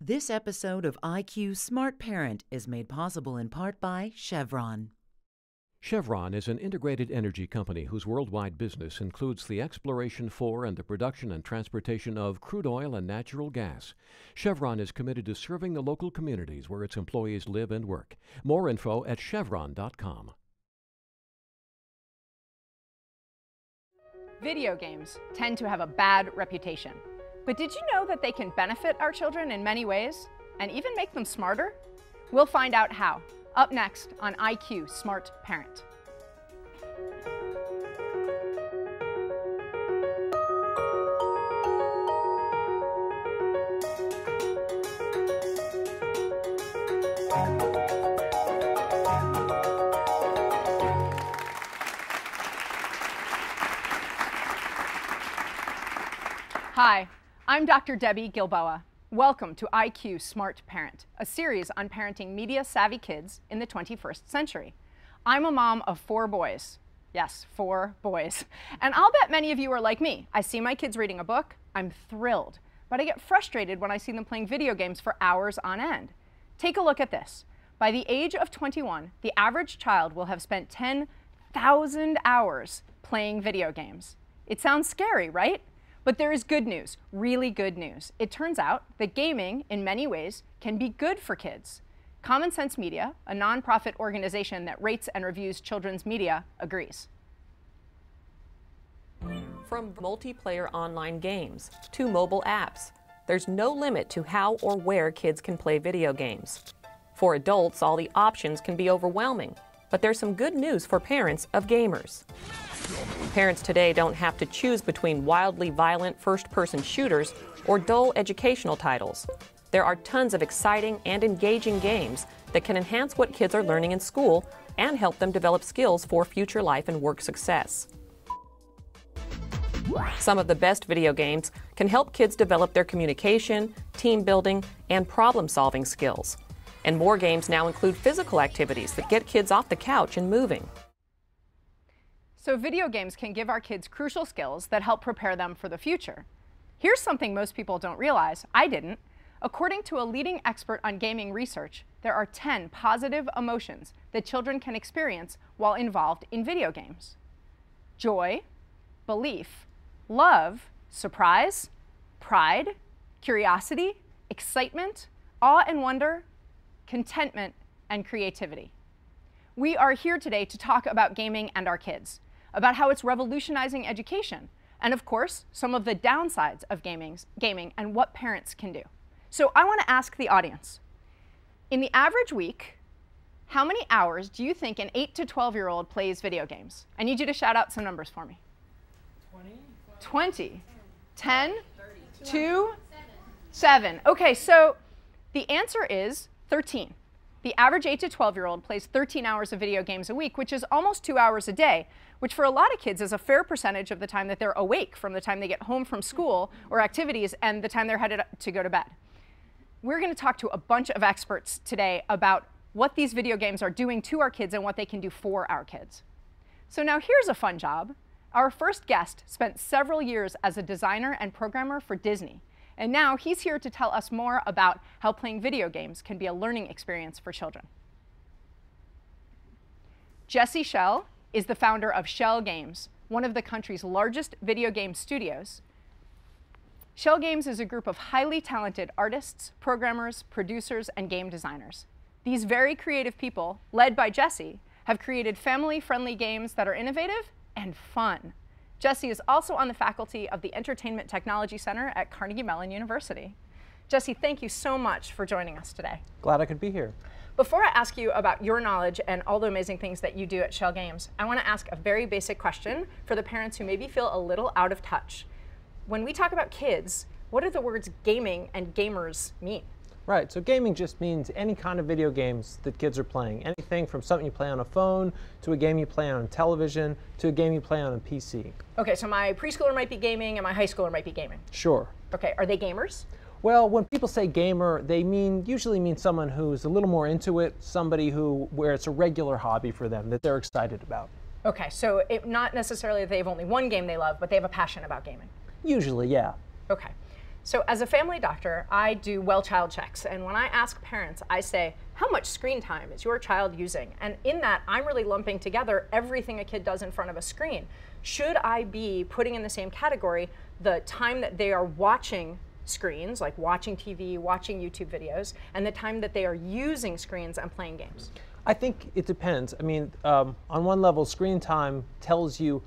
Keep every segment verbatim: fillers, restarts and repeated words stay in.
This episode of I Q Smart Parent is made possible in part by Chevron. Chevron is an integrated energy company whose worldwide business includes the exploration for and the production and transportation of crude oil and natural gas. Chevron is committed to serving the local communities where its employees live and work. More info at chevron dot com. Video games tend to have a bad reputation. But did you know that they can benefit our children in many ways and even make them smarter? We'll find out how, up next on I Q Smart Parent. Hi. I'm Doctor Debbie Gilboa. Welcome to I Q Smart Parent, a series on parenting media-savvy kids in the twenty-first century. I'm a mom of four boys. Yes, four boys. And I'll bet many of you are like me. I see my kids reading a book, I'm thrilled, but I get frustrated when I see them playing video games for hours on end. Take a look at this. By the age of twenty-one, the average child will have spent ten thousand hours playing video games. It sounds scary, right? But there is good news, really good news. It turns out that gaming, in many ways, can be good for kids. Common Sense Media, a nonprofit organization that rates and reviews children's media, agrees. From multiplayer online games to mobile apps, there's no limit to how or where kids can play video games. For adults, all the options can be overwhelming, but there's some good news for parents of gamers. Parents today don't have to choose between wildly violent first-person shooters or dull educational titles. There are tons of exciting and engaging games that can enhance what kids are learning in school and help them develop skills for future life and work success. Some of the best video games can help kids develop their communication, team building, and problem-solving skills. And more games now include physical activities that get kids off the couch and moving. So video games can give our kids crucial skills that help prepare them for the future. Here's something most people don't realize. I didn't. According to a leading expert on gaming research, there are ten positive emotions that children can experience while involved in video games. Joy, belief, love, surprise, pride, curiosity, excitement, awe and wonder, contentment, and creativity. We are here today to talk about gaming and our kids, about how it's revolutionizing education, and of course, some of the downsides of gaming, gaming and what parents can do. So I want to ask the audience, in the average week, how many hours do you think an eight to twelve year old plays video games? I need you to shout out some numbers for me. twenty, twenty, ten, thirty, two, seven. Okay, so the answer is thirteen. The average eight to twelve year old plays thirteen hours of video games a week, which is almost two hours a day, which for a lot of kids is a fair percentage of the time that they're awake from the time they get home from school or activities and the time they're headed to go to bed. We're going to talk to a bunch of experts today about what these video games are doing to our kids and what they can do for our kids. So now here's a fun job. Our first guest spent several years as a designer and programmer for Disney. And now he's here to tell us more about how playing video games can be a learning experience for children. Jesse Schell is the founder of Schell Games, one of the country's largest video game studios. Schell Games is a group of highly talented artists, programmers, producers, and game designers. These very creative people, led by Jesse, have created family-friendly games that are innovative and fun. Jesse is also on the faculty of the Entertainment Technology Center at Carnegie Mellon University. Jesse, thank you so much for joining us today. Glad I could be here. Before I ask you about your knowledge and all the amazing things that you do at Schell Games, I want to ask a very basic question for the parents who maybe feel a little out of touch. When we talk about kids, what do the words gaming and gamers mean? Right, so gaming just means any kind of video games that kids are playing. Anything from something you play on a phone, to a game you play on television, to a game you play on a P C. Okay, so my preschooler might be gaming and my high schooler might be gaming. Sure. Okay, are they gamers? Well, when people say gamer, they mean usually mean someone who's a little more into it, somebody who where it's a regular hobby for them that they're excited about. Okay, so it, not necessarily that they have only one game they love, but they have a passion about gaming. Usually, yeah. Okay. So as a family doctor, I do well child checks. And when I ask parents, I say, how much screen time is your child using? And in that, I'm really lumping together everything a kid does in front of a screen. Should I be putting in the same category the time that they are watching screens, like watching T V, watching YouTube videos, and the time that they are using screens and playing games? I think it depends. I mean, um, on one level, screen time tells you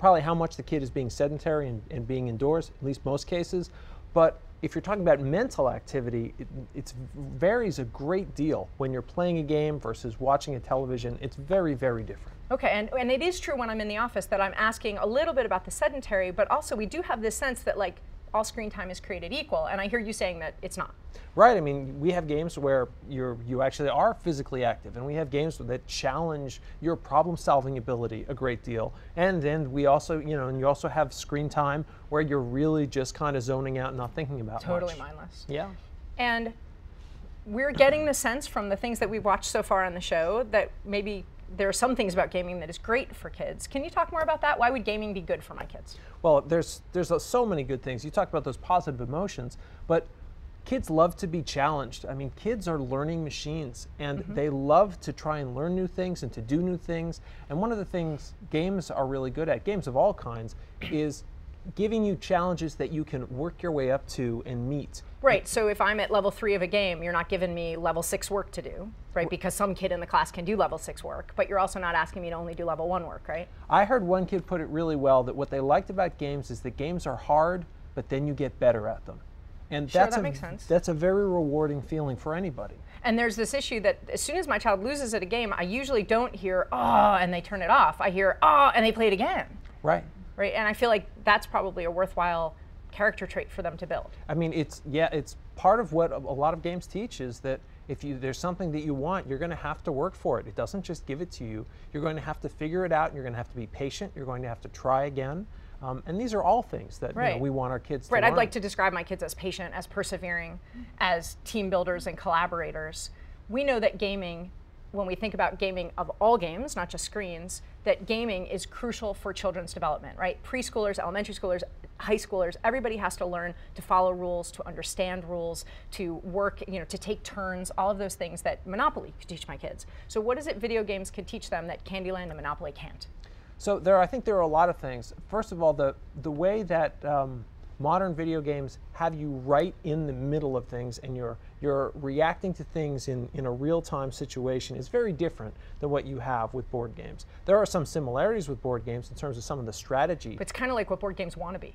probably how much the kid is being sedentary and, and being indoors, at least most cases. But if you're talking about mental activity, it it's varies a great deal when you're playing a game versus watching a television. It's very, very different. Okay, and, and it is true when I'm in the office that I'm asking a little bit about the sedentary, but also we do have this sense that like all screen time is created equal, and I hear you saying that it's not. Right, I mean, we have games where you're, you actually are physically active, and we have games that challenge your problem-solving ability a great deal. And then we also, you know, and you also have screen time where you're really just kind of zoning out and not thinking about totally much. Totally mindless. Yeah. And we're getting the sense from the things that we've watched so far on the show that maybe there are some things about gaming that is great for kids. Can you talk more about that? Why would gaming be good for my kids? Well, there's there's so many good things. You talked about those positive emotions, but kids love to be challenged. I mean, kids are learning machines, and mm-hmm. they love to try and learn new things and to do new things. And one of the things games are really good at, games of all kinds, is giving you challenges that you can work your way up to and meet. Right, so if I'm at level three of a game, you're not giving me level six work to do, right? Because some kid in the class can do level six work, but you're also not asking me to only do level one work, right? I heard one kid put it really well, that what they liked about games is that games are hard, but then you get better at them. And sure, that's that a, makes sense. That's a very rewarding feeling for anybody. And there's this issue that as soon as my child loses at a game, I usually don't hear, oh, and they turn it off. I hear, oh, and they play it again. Right. Right, and I feel like that's probably a worthwhile character trait for them to build. I mean, it's yeah, it's part of what a lot of games teach, is that if you there's something that you want, you're going to have to work for it. It doesn't just give it to you. You're going to have to figure it out, and you're going to have to be patient. You're going to have to try again. Um, and these are all things that right. you know, we want our kids to right. learn. I'd like to describe my kids as patient, as persevering, as team builders and collaborators. We know that gaming, when we think about gaming of all games, not just screens, that gaming is crucial for children's development, right? Preschoolers, elementary schoolers, high schoolers, everybody has to learn to follow rules, to understand rules, to work, you know, to take turns, all of those things that Monopoly could teach my kids. So what is it video games can teach them that Candyland and Monopoly can't? So there, I think there are a lot of things. First of all, the, the way that um, modern video games have you right in the middle of things, and you're you're reacting to things in, in a real-time situation is very different than what you have with board games. There are some similarities with board games in terms of some of the strategy. But it's kind of like what board games want to be,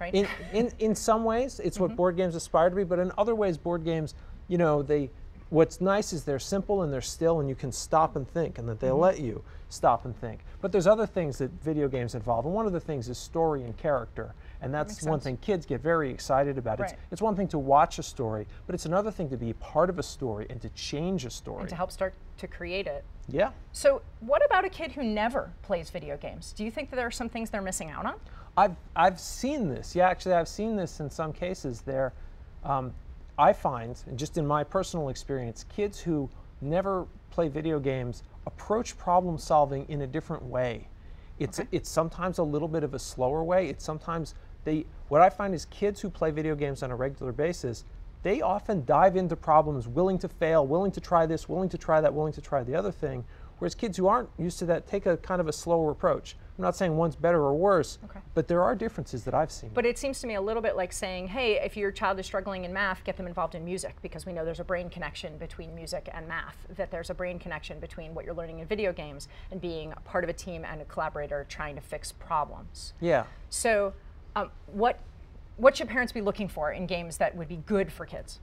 right? In, in, in some ways, it's mm-hmm. what board games aspire to be, but in other ways, board games, you know, they what's nice is they're simple and they're still, and you can stop and think, and that they mm-hmm. let you stop and think. But there's other things that video games involve, and one of the things is story and character. And that's one thing kids get very excited about. Right. It's, it's one thing to watch a story, but it's another thing to be part of a story and to change a story. And to help start to create it. Yeah. So what about a kid who never plays video games? Do you think that there are some things they're missing out on? I've, I've seen this. Yeah, actually, I've seen this in some cases there. Um, I find, and just in my personal experience, kids who never play video games approach problem solving in a different way. It's, okay. it's sometimes a little bit of a slower way. It's sometimes They, what I find is kids who play video games on a regular basis, they often dive into problems willing to fail, willing to try this, willing to try that, willing to try the other thing, whereas kids who aren't used to that take a kind of a slower approach. I'm not saying one's better or worse, okay. but there are differences that I've seen. But it seems to me a little bit like saying, hey, if your child is struggling in math, get them involved in music, because we know there's a brain connection between music and math, that there's a brain connection between what you're learning in video games and being a part of a team and a collaborator trying to fix problems. Yeah. So. Um, what, what should parents be looking for in games that would be good for kids?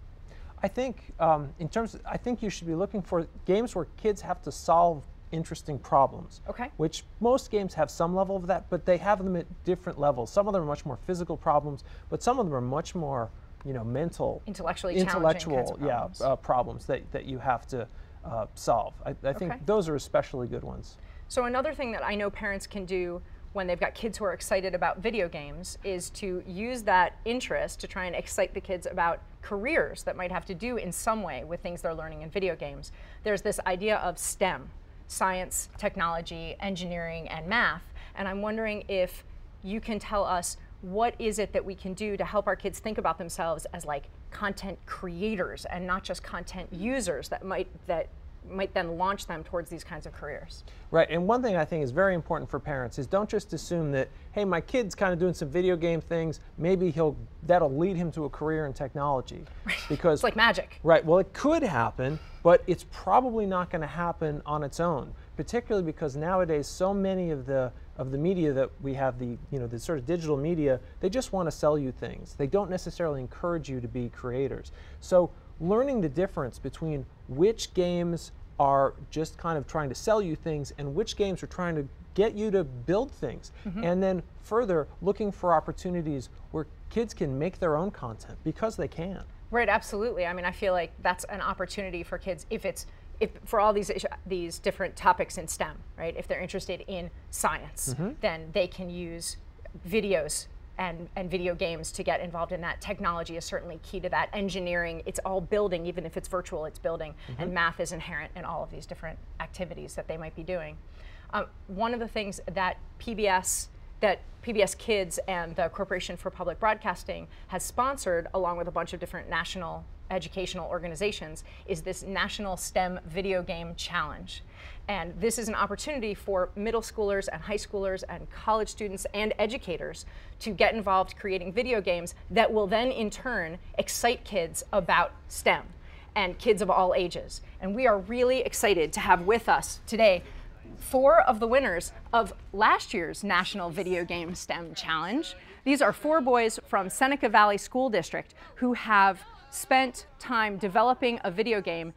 I think um, in terms of, I think you should be looking for games where kids have to solve interesting problems. Okay. Which most games have some level of that, but they have them at different levels. Some of them are much more physical problems, but some of them are much more, you know, mental, intellectually intellectual, challenging kinds of problems. yeah, uh, problems that that you have to uh, solve. I, I think okay. those are especially good ones. So another thing that I know parents can do when they've got kids who are excited about video games is to use that interest to try and excite the kids about careers that might have to do in some way with things they're learning in video games. There's this idea of STEM, science, technology, engineering, and math, and I'm wondering if you can tell us what is it that we can do to help our kids think about themselves as like content creators and not just content users that might that might then launch them towards these kinds of careers. Right, and one thing I think is very important for parents is don't just assume that, hey, my kid's kind of doing some video game things, maybe he'll that'll lead him to a career in technology. Right. Because it's like magic. Right, well it could happen, but it's probably not going to happen on its own, particularly because nowadays so many of the of the media that we have, the you know the sort of digital media, they just want to sell you things. They don't necessarily encourage you to be creators. So learning the difference between which games are just kind of trying to sell you things and which games are trying to get you to build things. Mm-hmm. And then further, looking for opportunities where kids can make their own content because they can. Right, absolutely. I mean, I feel like that's an opportunity for kids if it's If, for all these these different topics in STEM, right? If they're interested in science, mm-hmm. then they can use videos and, and video games to get involved in that. Technology is certainly key to that. Engineering, it's all building, even if it's virtual, it's building. Mm-hmm. And math is inherent in all of these different activities that they might be doing. Um, one of the things that P B S that P B S Kids and the Corporation for Public Broadcasting has sponsored, along with a bunch of different national educational organizations, is this National STEM Video Game Challenge. And this is an opportunity for middle schoolers and high schoolers and college students and educators to get involved creating video games that will then in turn excite kids about STEM and kids of all ages. And we are really excited to have with us today four of the winners of last year's National Video Game STEM Challenge. These are four boys from Seneca Valley School District who have spent time developing a video game,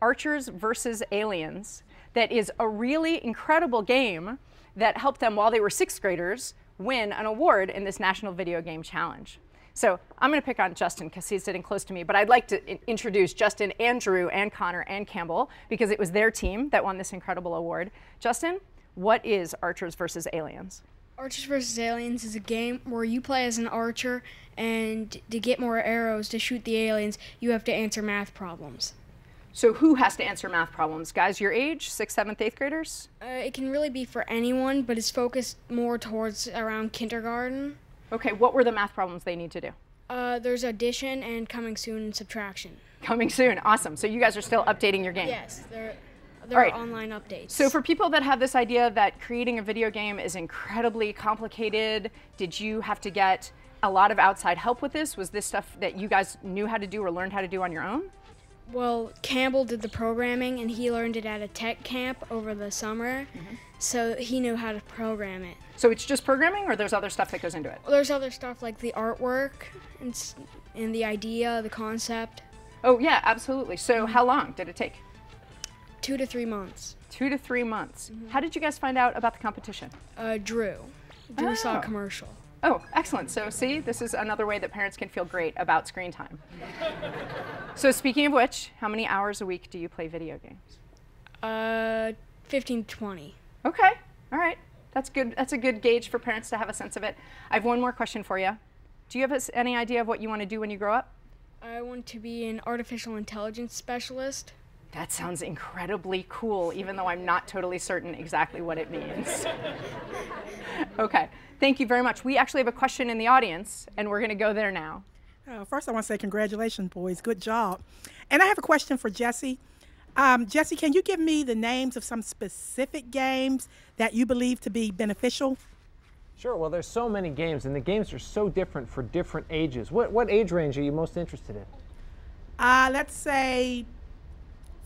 Archers versus Aliens, that is a really incredible game that helped them, while they were sixth graders, win an award in this National Video Game Challenge. So I'm going to pick on Justin because he's sitting close to me, but I'd like to in introduce Justin, Andrew, and Connor, and Campbell, because it was their team that won this incredible award. Justin, what is Archers versus Aliens? Archers versus Aliens is a game where you play as an archer, and to get more arrows to shoot the aliens, you have to answer math problems. So who has to answer math problems? Guys your age, sixth, seventh, eighth graders? Uh, it can really be for anyone, but it's focused more towards around kindergarten. Okay, what were the math problems they need to do? Uh, there's addition and coming soon subtraction. Coming soon, awesome. So you guys are still updating your game? Yes. There are online updates. So for people that have this idea that creating a video game is incredibly complicated, did you have to get a lot of outside help with this? Was this stuff that you guys knew how to do or learned how to do on your own? Well, Campbell did the programming, and he learned it at a tech camp over the summer, mm-hmm. so he knew how to program it. So it's just programming, or there's other stuff that goes into it? Well, there's other stuff like the artwork and, and the idea, the concept. Oh, yeah, absolutely. So how long did it take? Two to three months. Two to three months. Mm-hmm. How did you guys find out about the competition? Uh, Drew. Drew oh. saw a commercial. Oh, excellent. So see, this is another way that parents can feel great about screen time. So speaking of which, how many hours a week do you play video games? Uh, fifteen to twenty. Okay. All right. That's good. That's a good gauge for parents to have a sense of it. I have one more question for you. Do you have any idea of what you want to do when you grow up? I want to be an artificial intelligence specialist. That sounds incredibly cool, even though I'm not totally certain exactly what it means. Okay, thank you very much. We actually have a question in the audience, and we're going to go there now. Uh, first, I want to say congratulations, boys. Good job. And I have a question for Jesse. Um, Jesse, can you give me the names of some specific games that you believe to be beneficial? Sure. Well, there's so many games, and the games are so different for different ages. What, what age range are you most interested in? Uh, let's say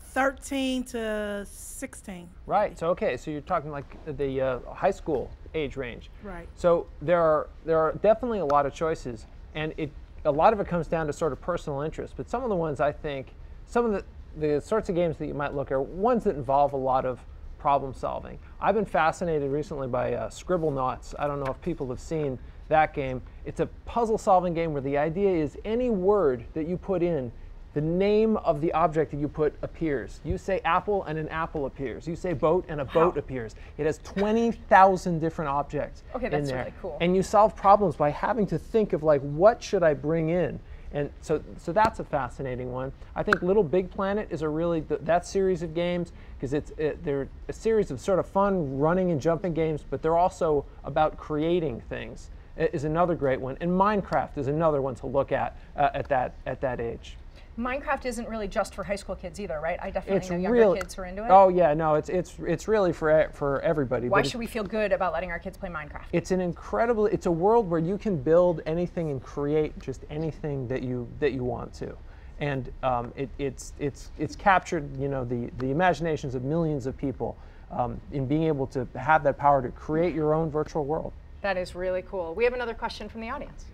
thirteen to sixteen. Right. So okay. So you're talking like the uh, high school age range. Right. So there are there are definitely a lot of choices, and it a lot of it comes down to sort of personal interest. But some of the ones I think, some of the the sorts of games that you might look at are ones that involve a lot of problem solving. I've been fascinated recently by uh, Scribblenauts. I don't know if people have seen that game. It's a puzzle solving game where the idea is any word that you put in, the name of the object that you put appears. You say apple and an apple appears. You say boat and a wow. boat appears. It has twenty thousand different objects okay, that's in there. Really cool. And you solve problems by having to think of like, what should I bring in? And so, so that's a fascinating one. I think Little Big Planet is a really, th that series of games, because it's it, they're a series of sort of fun running and jumping games, but they're also about creating things. is another great one, and Minecraft is another one to look at uh, at that at that age. Minecraft isn't really just for high school kids either, right? I definitely it's know younger really, kids who are into it. Oh yeah, no, it's it's it's really for for everybody. Why should we feel good about letting our kids play Minecraft? It's an incredible. It's a world where you can build anything and create just anything that you that you want to, and um, it, it's it's it's captured you know the the imaginations of millions of people um, in being able to have that power to create your own virtual world. That is really cool. We have another question from the audience.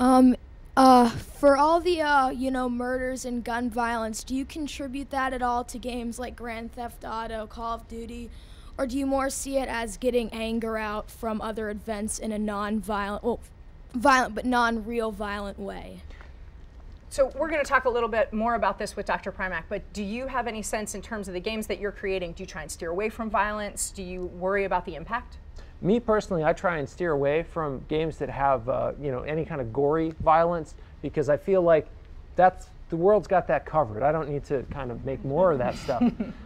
Um, Uh, for all the, uh, you know, murders and gun violence, do you contribute that at all to games like Grand Theft Auto, Call of Duty, or do you more see it as getting anger out from other events in a non-violent, well, violent but non-real violent way? So we're going to talk a little bit more about this with Doctor Primack, but do you have any sense in terms of the games that you're creating? Do you try and steer away from violence? Do you worry about the impact? Me personally, I try and steer away from games that have uh, you know any kind of gory violence, because I feel like that's the world's got that covered. I don't need to kind of make more of that stuff.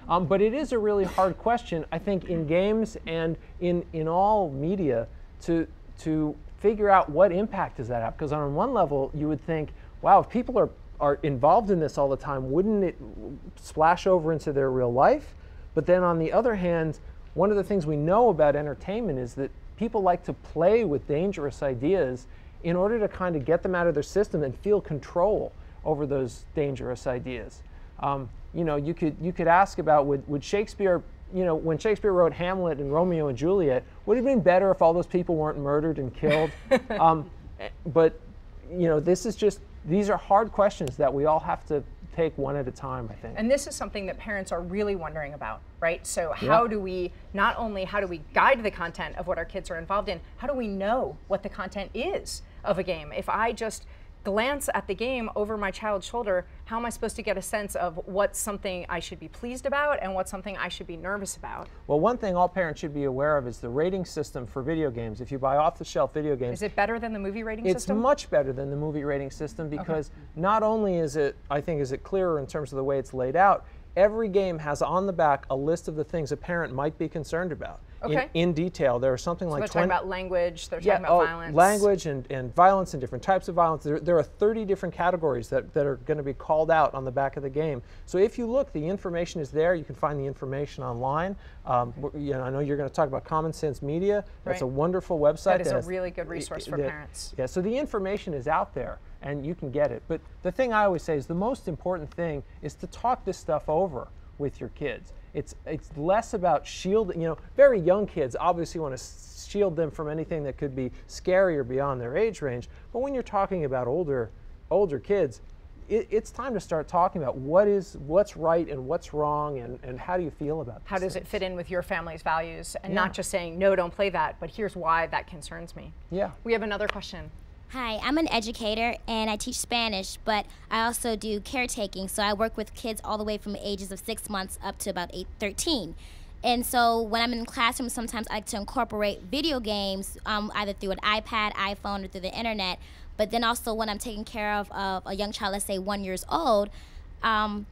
Um, but it is a really hard question, I think, in games and in in all media to to figure out what impact does that have. Because on one level, you would think, wow, if people are are involved in this all the time, wouldn't it splash over into their real life? But then on the other hand, one of the things we know about entertainment is that people like to play with dangerous ideas in order to kind of get them out of their system and feel control over those dangerous ideas. Um, you know, you could you could ask about would, would Shakespeare, you know, when Shakespeare wrote Hamlet and Romeo and Juliet, would it have been better if all those people weren't murdered and killed? um, but you know, this is just these are hard questions that we all have to take one at a time, I think. And this is something that parents are really wondering about, right? So how yeah. do we, not only how do we guide the content of what our kids are involved in, how do we know what the content is of a game? If I just glance at the game over my child's shoulder, how am I supposed to get a sense of what's something I should be pleased about and what's something I should be nervous about? Well, one thing all parents should be aware of is the rating system for video games. If you buy off-the-shelf video games... Is it better than the movie rating it's system? It's much better than the movie rating system because okay. not only is it, I think, is it clearer in terms of the way it's laid out, every game has on the back a list of the things a parent might be concerned about. Okay. In, in detail, there are something so like they're talking about language, they're yeah, talking about oh, violence. Language and, and violence and different types of violence. There, there are thirty different categories that, that are going to be called out on the back of the game. So if you look, the information is there. You can find the information online. Um, okay. you know, I know you're going to talk about Common Sense Media. That's right. A wonderful website. That is that has, a really good resource for that, parents. Yeah, so the information is out there and you can get it. But the thing I always say is the most important thing is to talk this stuff over with your kids. It's, it's less about shielding, you know, very young kids obviously want to shield them from anything that could be scary or beyond their age range. But when you're talking about older, older kids, it, it's time to start talking about what is, what's right and what's wrong and, and how do you feel about this. How does things. It fit in with your family's values and yeah. not just saying, no, don't play that, but here's why that concerns me. Yeah. We have another question. Hi, I'm an educator and I teach Spanish, but I also do caretaking. So I work with kids all the way from the ages of six months up to about eight, thirteen. And so when I'm in the classroom, sometimes I like to incorporate video games um, either through an iPad, iPhone, or through the internet. But then also when I'm taking care of uh, a young child, let's say one years old, um,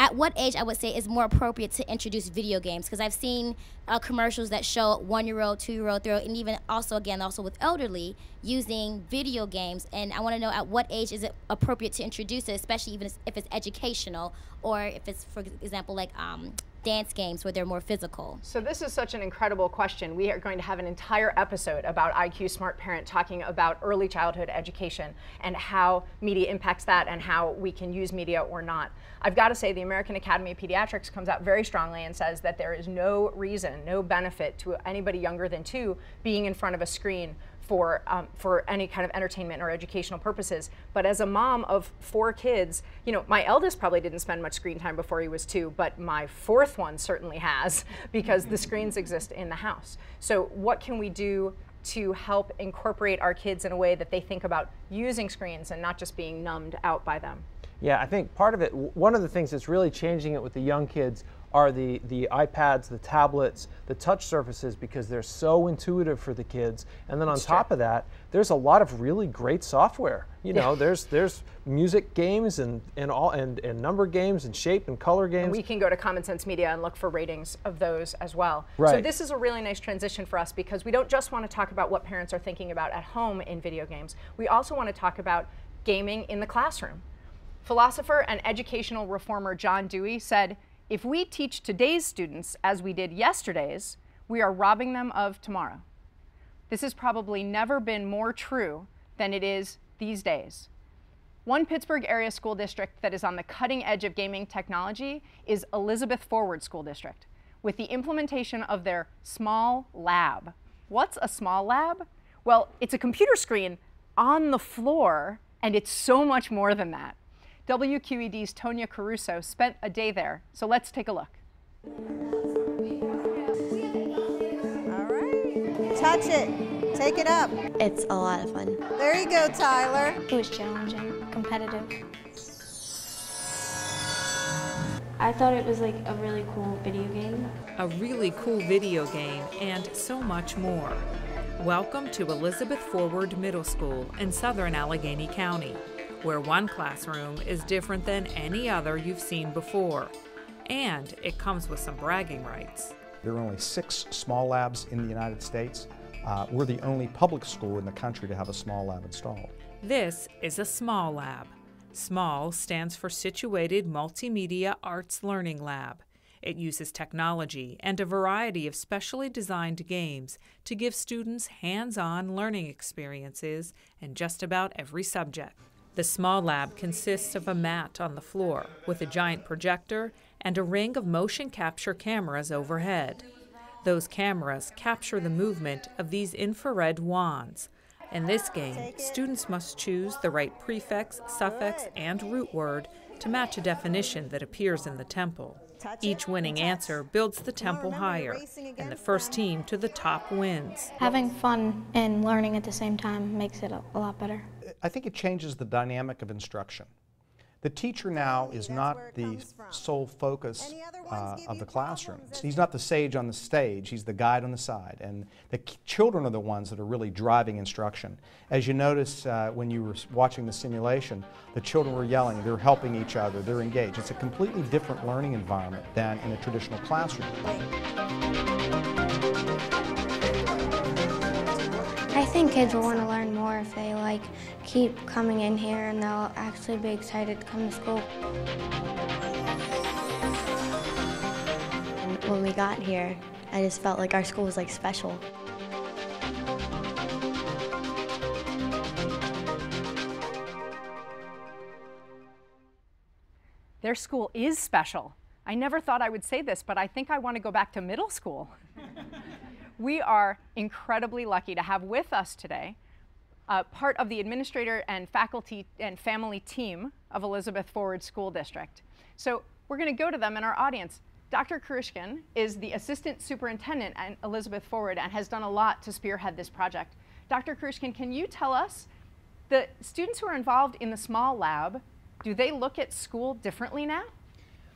at what age I would say is more appropriate to introduce video games? Because I've seen uh, commercials that show one-year-old, two-year-old, three-year-old, and even also, again, also with elderly, using video games. And I want to know at what age is it appropriate to introduce it, especially even if it's educational or if it's, for example, like um, dance games where they're more physical. So this is such an incredible question. We are going to have an entire episode about I Q Smart Parent talking about early childhood education and how media impacts that and how we can use media or not. I've got to say the American Academy of Pediatrics comes out very strongly and says that there is no reason, no benefit to anybody younger than two being in front of a screen for um, for any kind of entertainment or educational purposes. But as a mom of four kids, you know, my eldest probably didn't spend much screen time before he was two, but my fourth one certainly has because the screens exist in the house. So what can we do to help incorporate our kids in a way that they think about using screens and not just being numbed out by them? Yeah, I think part of it, one of the things that's really changing it with the young kids are the, the iPads, the tablets, the touch surfaces, because they're so intuitive for the kids. And then on That's top true. of that, there's a lot of really great software. You know, there's there's music games and, and all and, and number games and shape and color games. And we can go to Common Sense Media and look for ratings of those as well. Right. So this is a really nice transition for us, because we don't just want to talk about what parents are thinking about at home in video games. We also want to talk about gaming in the classroom. Philosopher and educational reformer John Dewey said, "If we teach today's students as we did yesterday's, we are robbing them of tomorrow." This has probably never been more true than it is these days. One Pittsburgh area school district that is on the cutting edge of gaming technology is Elizabeth Forward School District, with the implementation of their small lab. What's a small lab? Well, it's a computer screen on the floor, and it's so much more than that. W Q E D's Tonya Caruso spent a day there, so let's take a look. All right. Touch it. Take it up. It's a lot of fun. There you go, Tyler. It was challenging, competitive. I thought it was like a really cool video game. A really cool video game and so much more. Welcome to Elizabeth Forward Middle School in southern Allegheny County, where one classroom is different than any other you've seen before. And it comes with some bragging rights. There are only six small labs in the United States. Uh, we're the only public school in the country to have a small lab installed. This is a small lab. SMAL stands for Situated Multimedia Arts Learning Lab. It uses technology and a variety of specially designed games to give students hands-on learning experiences in just about every subject. The small lab consists of a mat on the floor with a giant projector and a ring of motion capture cameras overhead. Those cameras capture the movement of these infrared wands. In this game, students must choose the right prefix, suffix, and root word to match a definition that appears in the temple. Each winning answer builds the temple higher, and the first team to the top wins. Having fun and learning at the same time makes it a lot better. I think it changes the dynamic of instruction. The teacher now is not the sole focus uh, of the classroom. He's not the sage on the stage, he's the guide on the side. And the children are the ones that are really driving instruction. As you notice uh, when you were watching the simulation, the children were yelling, they're helping each other, they're engaged. It's a completely different learning environment than in a traditional classroom. I think kids will want to learn more if they like keep coming in here, and they'll actually be excited to come to school. When we got here, I just felt like our school was like special. Their school is special. I never thought I would say this, but I think I want to go back to middle school. We are incredibly lucky to have with us today uh, part of the administrator and faculty and family team of Elizabeth Forward School District. So we're going to go to them in our audience. Doctor Kurskian is the assistant superintendent at Elizabeth Forward and has done a lot to spearhead this project. Doctor Kurskian, can you tell us, the students who are involved in the small lab, do they look at school differently now?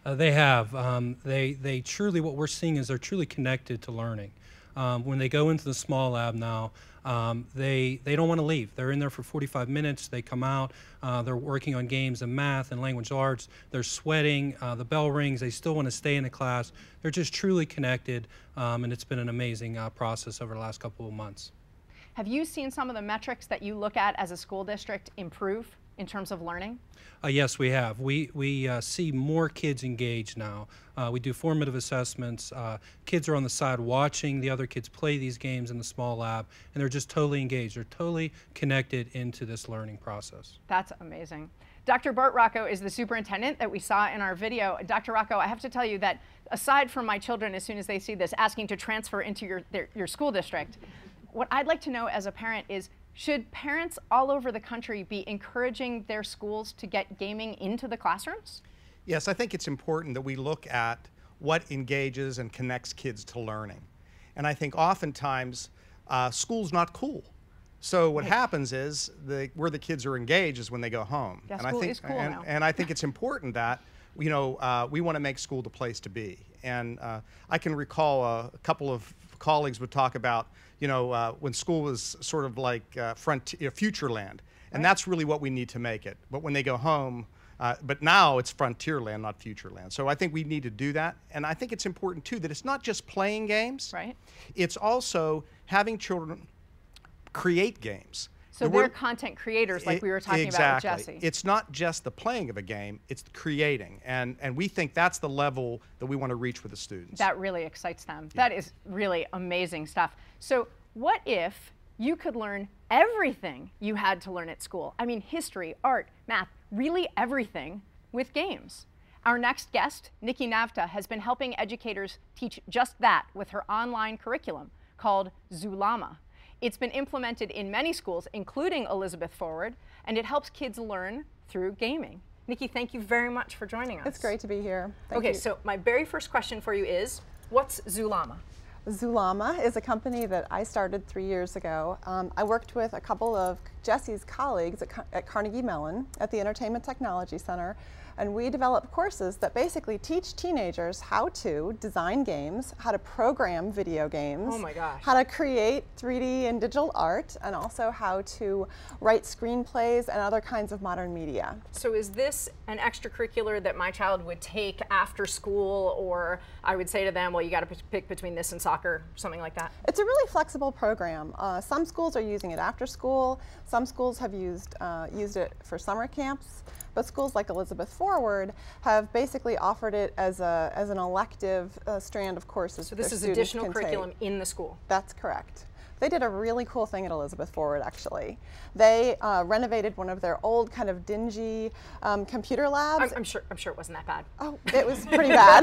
Uh, they have. Um, they, they truly, what we're seeing is they're truly connected to learning. Um, when they go into the small lab now, um, they, they don't want to leave. They're in there for forty-five minutes, they come out, uh, they're working on games and math and language arts, they're sweating, uh, the bell rings, they still want to stay in the class. They're just truly connected, um, and it's been an amazing uh, process over the last couple of months. Have you seen some of the metrics that you look at as a school district improve in terms of learning? Uh, yes, we have. We, we uh, see more kids engaged now. Uh, we do formative assessments. Uh, kids are on the side watching the other kids play these games in the small lab, and they're just totally engaged. They're totally connected into this learning process. That's amazing. Doctor Bart Rocco is the superintendent that we saw in our video. Doctor Rocco, I have to tell you that aside from my children, as soon as they see this, asking to transfer into your, their, your school district, what I'd like to know as a parent is, should parents all over the country be encouraging their schools to get gaming into the classrooms? Yes, I think it's important that we look at what engages and connects kids to learning. And I think oftentimes uh, school's not cool. So what right. happens is the, where the kids are engaged is when they go home. Yeah, and, I think, is cool and, now. and I think it's important that you know, uh, we want to make school the place to be. And uh, I can recall a, a couple of colleagues would talk about, you know, uh, when school was sort of like uh, frontier, future land. And right. That's really what we need to make it. But when they go home, uh, but now it's frontier land, not future land. So I think we need to do that. And I think it's important, too, that it's not just playing games. Right. It's also having children create games. So we're, they're content creators, like it, we were talking exactly. about with Jesse. It's not just the playing of a game, it's the creating. And, and we think that's the level that we want to reach with the students. That really excites them. Yeah. That is really amazing stuff. So what if you could learn everything you had to learn at school? I mean, history, art, math, really everything with games. Our next guest, Nikki Navta, has been helping educators teach just that with her online curriculum called Zulama. It's been implemented in many schools, including Elizabeth Forward, and it helps kids learn through gaming. Nikki, thank you very much for joining us. It's great to be here. Thank okay, you. So my very first question for you is, what's Zulama? Zulama is a company that I started three years ago. Um, I worked with a couple of Jesse's colleagues at, at Carnegie Mellon at the Entertainment Technology Center, and we develop courses that basically teach teenagers how to design games, how to program video games, oh my gosh. How to create three D and digital art, and also how to write screenplays and other kinds of modern media. So is this an extracurricular that my child would take after school, or I would say to them, well, you gotta pick between this and soccer, something like that? It's a really flexible program. Uh, some schools are using it after school, some schools have used, uh, used it for summer camps, but schools like Elizabeth Forward have basically offered it as a as an elective uh, strand of courses. So this is additional curriculum in the school? That's correct. They did a really cool thing at Elizabeth Forward, actually. They uh, renovated one of their old kind of dingy um, computer labs. I'm, I'm sure I'm sure it wasn't that bad. Oh, it was pretty bad.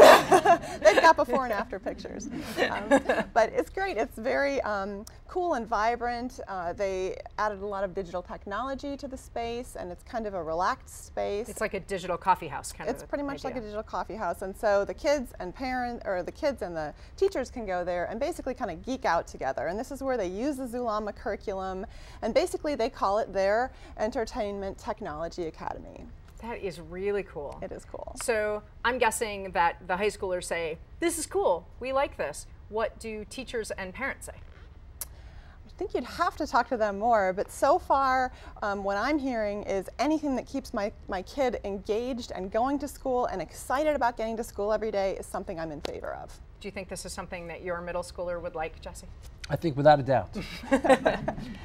They've got before and after pictures. Um, but it's great. It's very um, cool and vibrant. Uh, they added a lot of digital technology to the space, and it's kind of a relaxed space. It's like a digital coffee house kind of It's pretty much idea. like a digital coffee house. And so the kids and parents, or the kids and the teachers can go there and basically kind of geek out together. And this is where they use the Zulama curriculum, and basically they call it their Entertainment Technology Academy. That is really cool. It is cool. So I'm guessing that the high schoolers say, this is cool, we like this. What do teachers and parents say? I think you'd have to talk to them more, but so far um, what I'm hearing is anything that keeps my, my kid engaged and going to school and excited about getting to school every day is something I'm in favor of. Do you think this is something that your middle schooler would like, Jesse? I think without a doubt.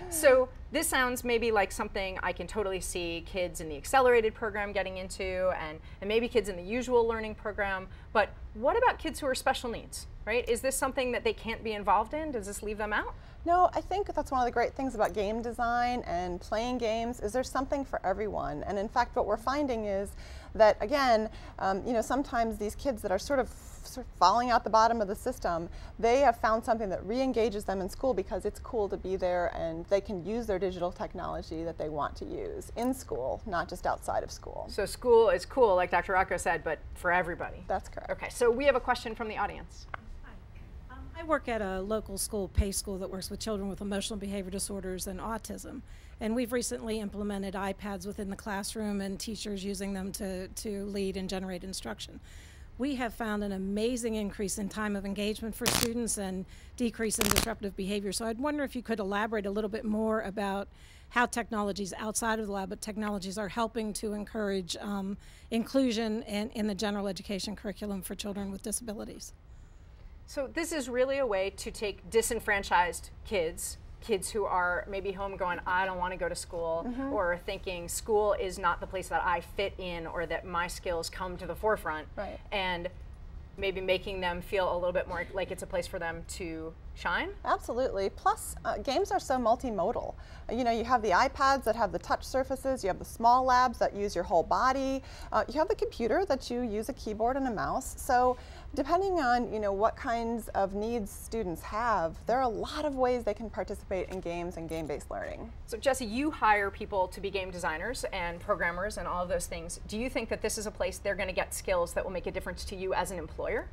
So this sounds maybe like something I can totally see kids in the accelerated program getting into, and, and maybe kids in the usual learning program, but what about kids who are special needs, right? Is this something that they can't be involved in? Does this leave them out? No, I think that's one of the great things about game design and playing games is there's something for everyone. And in fact, what we're finding is that, again, um, you know, sometimes these kids that are sort of sort of falling out the bottom of the system, they have found something that re-engages them in school because it's cool to be there and they can use their digital technology that they want to use in school, not just outside of school. So school is cool, like Doctor Rocco said, but for everybody. That's correct. Okay, so we have a question from the audience. I work at a local school, Pace School, that works with children with emotional behavior disorders and autism. And we've recently implemented iPads within the classroom and teachers using them to, to lead and generate instruction. We have found an amazing increase in time of engagement for students and decrease in disruptive behavior. So I'd wonder if you could elaborate a little bit more about how technologies outside of the lab, but technologies are helping to encourage um, inclusion in, in the general education curriculum for children with disabilities. So this is really a way to take disenfranchised kids, kids who are maybe home going, I don't want to go to school, mm-hmm. or thinking school is not the place that I fit in or that my skills come to the forefront, right. and maybe making them feel a little bit more like it's a place for them to shine? Absolutely. Plus, uh, games are so multimodal. You know, you have the iPads that have the touch surfaces, you have the small labs that use your whole body, uh, you have the computer that you use a keyboard and a mouse. So, depending on, you know, what kinds of needs students have, there are a lot of ways they can participate in games and game-based learning. So Jesse, you hire people to be game designers and programmers and all of those things. Do you think that this is a place they're going to get skills that will make a difference to you as an employer?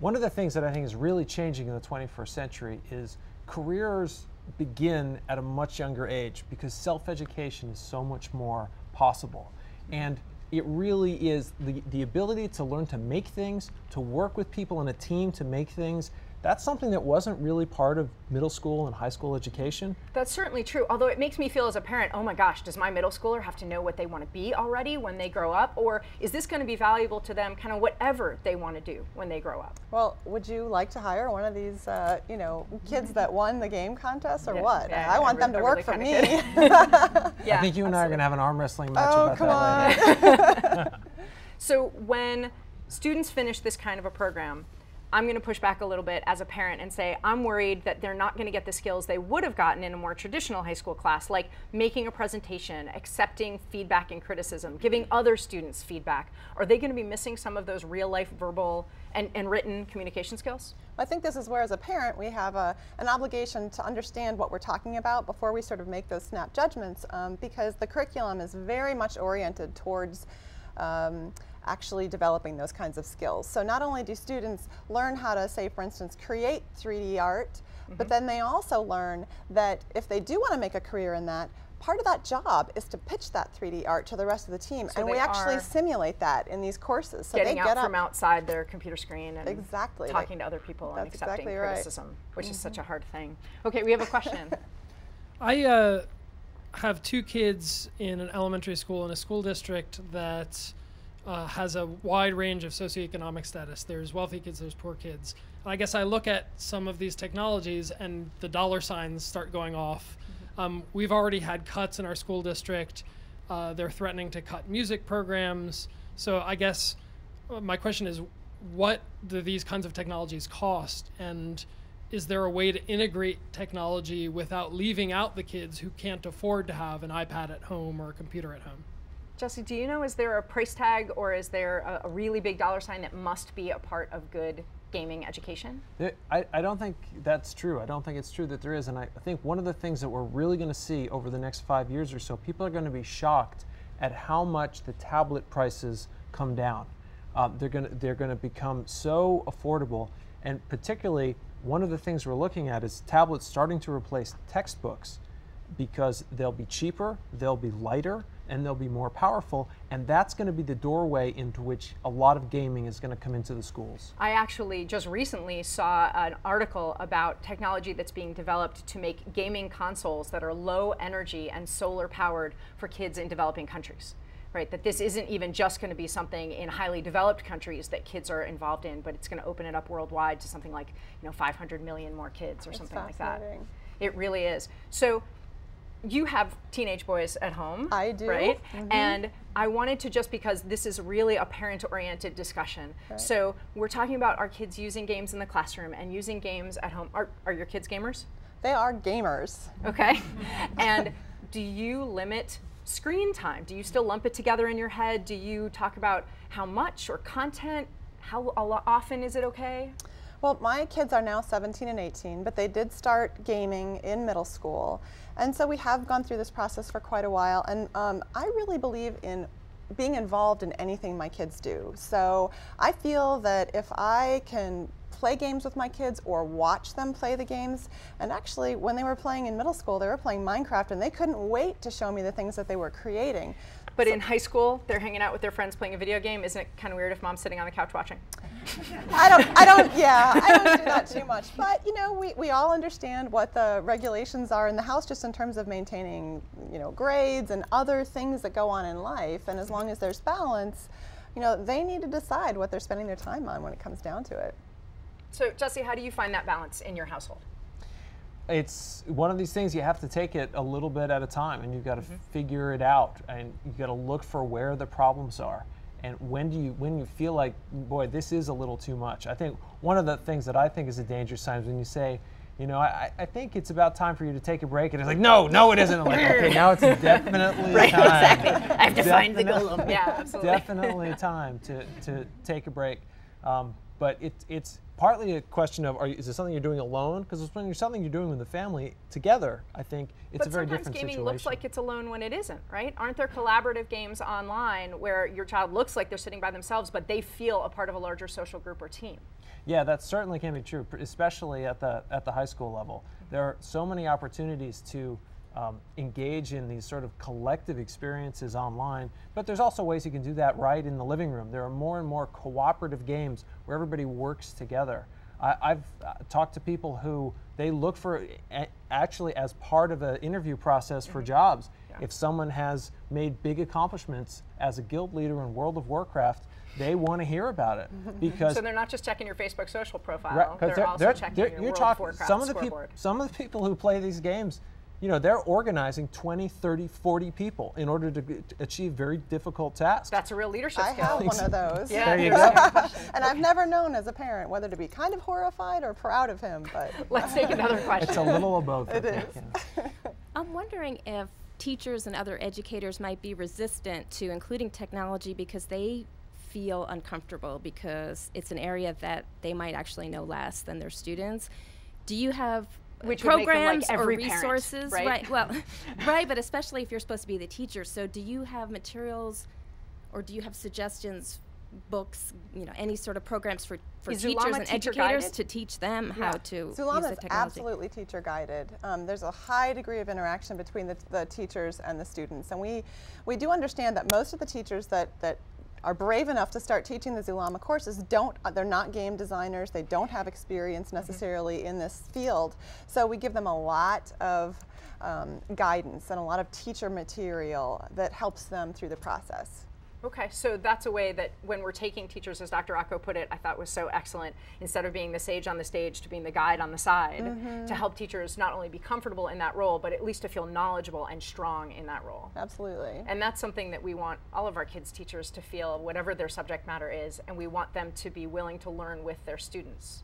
One of the things that I think is really changing in the twenty-first century is careers begin at a much younger age because self-education is so much more possible. And it really is the, the ability to learn to make things, to work with people in a team to make things. That's something that wasn't really part of middle school and high school education. That's certainly true, although it makes me feel as a parent, oh my gosh, does my middle schooler have to know what they want to be already when they grow up? Or is this going to be valuable to them, kind of whatever they want to do when they grow up? Well, would you like to hire one of these uh, you know, kids that won the game contest or yeah, what? Yeah, I, I want I really, them to I work really for me. Yeah, I think you and absolutely. I are going to have an arm wrestling match oh, about come that on. Later. So when students finish this kind of a program, I'm going to push back a little bit as a parent and say I'm worried that they're not going to get the skills they would have gotten in a more traditional high school class, like making a presentation, accepting feedback and criticism, giving other students feedback. Are they going to be missing some of those real life verbal and, and written communication skills? I think this is where, as a parent, we have a, an obligation to understand what we're talking about before we sort of make those snap judgments, um, because the curriculum is very much oriented towards um, actually developing those kinds of skills. So not only do students learn how to, say, for instance, create three D art, mm-hmm. but then they also learn that if they do want to make a career in that, part of that job is to pitch that three D art to the rest of the team. So and we actually simulate that in these courses. So getting they get out from up. outside their computer screen and exactly. talking to other people That's and accepting exactly right. criticism, which mm-hmm. is such a hard thing. Okay, we have a question. I uh, have two kids in an elementary school in a school district that Uh, has a wide range of socioeconomic status. There's wealthy kids, there's poor kids. And I guess I look at some of these technologies and the dollar signs start going off. Mm-hmm. Um, we've already had cuts in our school district. Uh, they're threatening to cut music programs. So I guess my question is, what do these kinds of technologies cost? And is there a way to integrate technology without leaving out the kids who can't afford to have an iPad at home or a computer at home? Jesse, do you know, is there a price tag or is there a, a really big dollar sign that must be a part of good gaming education? I, I don't think that's true. I don't think it's true that there is. And I think one of the things that we're really going to see over the next five years or so, people are going to be shocked at how much the tablet prices come down. Um, they're going to, they're going to become so affordable. And particularly, one of the things we're looking at is tablets starting to replace textbooks because they'll be cheaper, they'll be lighter, and they'll be more powerful, and that's going to be the doorway into which a lot of gaming is going to come into the schools. I actually just recently saw an article about technology that's being developed to make gaming consoles that are low energy and solar powered for kids in developing countries. Right, that this isn't even just going to be something in highly developed countries that kids are involved in, but it's going to open it up worldwide to something like, you know, five hundred million more kids or it's something like that. It really is. So you have teenage boys at home. I do. Right? Mm-hmm. And I wanted to, just because this is really a parent-oriented discussion. Right. So we're talking about our kids using games in the classroom and using games at home. Are, are your kids gamers? They are gamers. Okay. And do you limit screen time? Do you still lump it together in your head? Do you talk about how much or content? How often is it okay? Well, my kids are now seventeen and eighteen, but they did start gaming in middle school. And so we have gone through this process for quite a while. And um, I really believe in being involved in anything my kids do. So I feel that if I can play games with my kids or watch them play the games, and actually when they were playing in middle school, they were playing Minecraft and they couldn't wait to show me the things that they were creating. But so in high school, they're hanging out with their friends playing a video game. Isn't it kind of weird if mom's sitting on the couch watching? I don't, I don't, yeah, I don't do that too much. But, you know, we, we all understand what the regulations are in the house just in terms of maintaining, you know, grades and other things that go on in life. And as long as there's balance, you know, they need to decide what they're spending their time on when it comes down to it. So, Jesse, how do you find that balance in your household? It's one of these things you have to take it a little bit at a time, and you've got to mm-hmm. figure it out, and you've got to look for where the problems are, and when do you when you feel like, boy, this is a little too much. I think one of the things that I think is a dangerous sign is when you say, you know, I, I think it's about time for you to take a break, and it's like, no, no, it isn't. I'm like, okay, now it's definitely right, time. Exactly. I have to definitely, find the golem. Yeah, absolutely. Definitely time to to take a break, um, but it, it's. Partly a question of, are you, is it something you're doing alone? Because it's when you're something you're doing with the family together, I think it's but a very different situation. But sometimes gaming looks like it's alone when it isn't, right? Aren't there collaborative games online where your child looks like they're sitting by themselves, but they feel a part of a larger social group or team? Yeah, that certainly can be true, especially at the, at the high school level. Mm-hmm. There are so many opportunities to um, engage in these sort of collective experiences online. But there's also ways you can do that right in the living room. There are more and more cooperative games where everybody works together. I, I've uh, talked to people who they look for, a, actually as part of an interview process for mm-hmm. jobs. Yeah. If someone has made big accomplishments as a guild leader in World of Warcraft, they want to hear about it because so they're not just checking your Facebook social profile. Right, they're, they're also they're, checking they're, your you're World talking, of Warcraft some of the scoreboard. Peop, some of the people who play these games, you know, they're organizing twenty, thirty, forty people in order to, to achieve very difficult tasks. That's a real leadership I skill. I have one of those. Yeah. There you go. And I've never known as a parent whether to be kind of horrified or proud of him. But let's take another question. It's a little above. It is. Yeah. I'm wondering if teachers and other educators might be resistant to including technology because they feel uncomfortable because it's an area that they might actually know less than their students. Do you have Which programs like every or resources, parent, right? right? Well, right, but especially if you're supposed to be the teacher. So, do you have materials, or do you have suggestions, books, you know, any sort of programs for for Is teachers Zulama and teacher educators guided? To teach them yeah. how to Zulama use the technology? Zulama is absolutely teacher guided. Um, there's a high degree of interaction between the, the teachers and the students, and we we do understand that most of the teachers that that. are brave enough to start teaching the Zulama courses, don't, they're not game designers, they don't have experience necessarily mm-hmm. in this field. So we give them a lot of um, guidance and a lot of teacher material that helps them through the process. Okay, so that's a way that when we're taking teachers, as Doctor Rocco put it, I thought was so excellent, instead of being the sage on the stage to being the guide on the side, mm-hmm. to help teachers not only be comfortable in that role, but at least to feel knowledgeable and strong in that role. Absolutely. And that's something that we want all of our kids' teachers to feel, whatever their subject matter is, and we want them to be willing to learn with their students.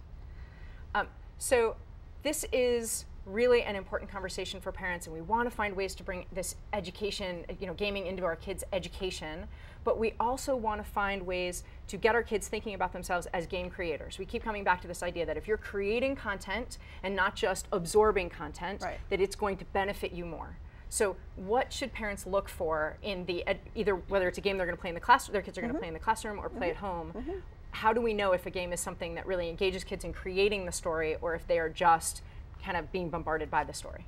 Um, so this is really an important conversation for parents, and we want to find ways to bring this education, you know, gaming into our kids' education, but we also want to find ways to get our kids thinking about themselves as game creators. We keep coming back to this idea that if you're creating content and not just absorbing content, right. that it's going to benefit you more. So what should parents look for in the, ed either whether it's a game they're going to play in the classroom, their kids are mm-hmm. going to play in the classroom or play mm-hmm. at home, mm-hmm. how do we know if a game is something that really engages kids in creating the story or if they are just kind of being bombarded by the story?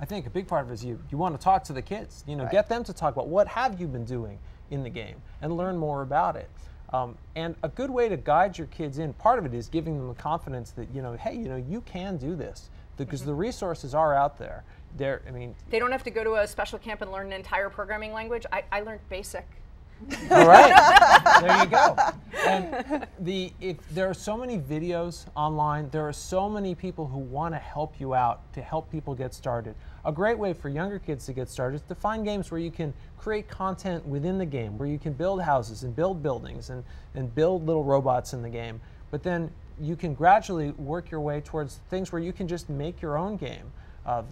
I think a big part of it is you, you want to talk to the kids. You know, right. get them to talk about what have you been doing in the game and learn more about it. Um, and a good way to guide your kids in, part of it is giving them the confidence that, you know, hey, you know, you can do this because mm-hmm. the resources are out there. They're, I mean, they don't have to go to a special camp and learn an entire programming language. I, I learned BASIC. All right, there you go. And the, if there are so many videos online, there are so many people who want to help you out, to help people get started. A great way for younger kids to get started is to find games where you can create content within the game, where you can build houses and build buildings and, and build little robots in the game. But then you can gradually work your way towards things where you can just make your own game. Uh,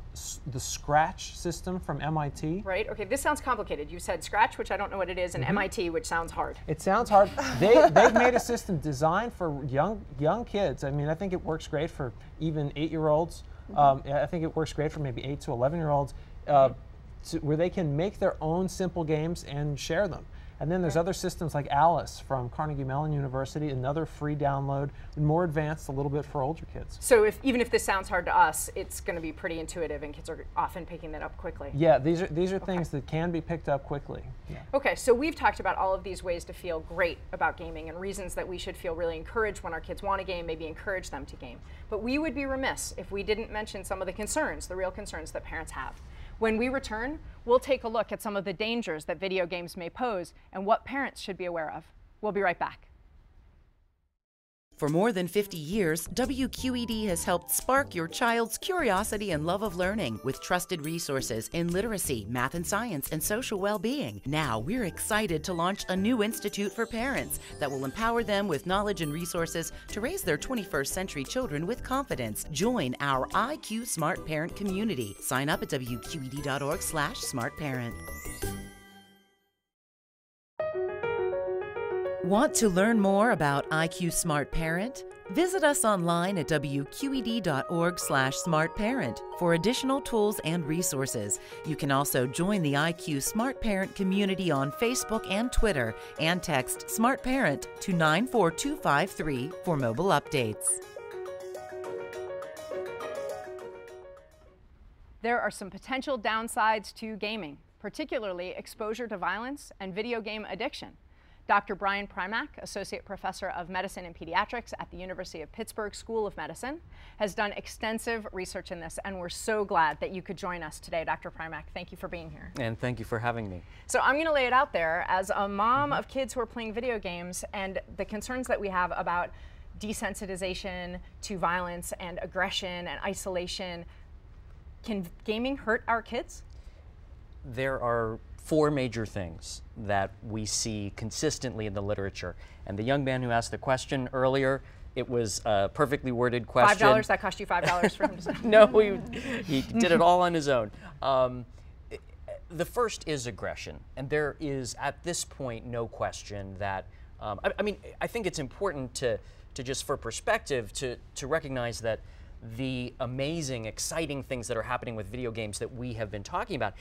the Scratch system from M I T. Right, okay, this sounds complicated. You said Scratch, which I don't know what it is, and mm-hmm. M I T, which sounds hard. It sounds hard. they, they've made a system designed for young, young kids. I mean, I think it works great for even eight-year-olds. Mm-hmm. um, I think it works great for maybe eight to eleven-year-olds, uh, mm-hmm. where they can make their own simple games and share them. And then there's okay. other systems like Alice from Carnegie Mellon University, another free download, more advanced a little bit for older kids. So if, even if this sounds hard to us, it's going to be pretty intuitive and kids are often picking that up quickly. Yeah, these are, these are okay. things that can be picked up quickly. Yeah. Okay, so we've talked about all of these ways to feel great about gaming and reasons that we should feel really encouraged when our kids want to game, maybe encourage them to game. But we would be remiss if we didn't mention some of the concerns, the real concerns that parents have. When we return, we'll take a look at some of the dangers that video games may pose and what parents should be aware of. We'll be right back. For more than fifty years, W Q E D has helped spark your child's curiosity and love of learning with trusted resources in literacy, math and science, and social well-being. Now, we're excited to launch a new institute for parents that will empower them with knowledge and resources to raise their twenty-first century children with confidence. Join our I Q Smart Parent community. Sign up at W Q E D dot org slash smart parent. Want to learn more about I Q Smart Parent? Visit us online at W Q E D dot org slash smart parent for additional tools and resources. You can also join the I Q Smart Parent community on Facebook and Twitter and text Smart Parent to nine four two five three for mobile updates. There are some potential downsides to gaming, particularly exposure to violence and video game addiction. Doctor Brian Primack, Associate Professor of Medicine and Pediatrics at the University of Pittsburgh School of Medicine, has done extensive research in this, and we're so glad that you could join us today, Doctor Primack. Thank you for being here. And thank you for having me. So I'm going to lay it out there. As a mom mm-hmm. of kids who are playing video games and the concerns that we have about desensitization to violence and aggression and isolation, can gaming hurt our kids? There are four major things that we see consistently in the literature. And the young man who asked the question earlier, it was a perfectly worded question. five dollars, that cost you five dollars for him to say. No, he, he did it all on his own. Um, it, the first is aggression. And there is, at this point, no question that, um, I, I mean, I think it's important to, to just for perspective, to, to recognize that the amazing, exciting things that are happening with video games that we have been talking about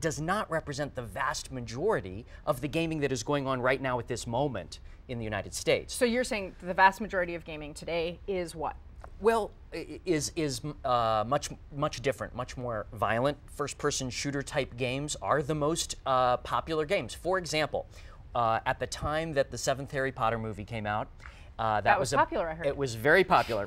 does not represent the vast majority of the gaming that is going on right now at this moment in the United States. So you're saying the vast majority of gaming today is what? Well, is is uh, much much different, much more violent. First-person shooter type games are the most uh, popular games. For example, uh, at the time that the seventh Harry Potter movie came out, Uh, that, that was, was a, popular, I heard. It was very popular.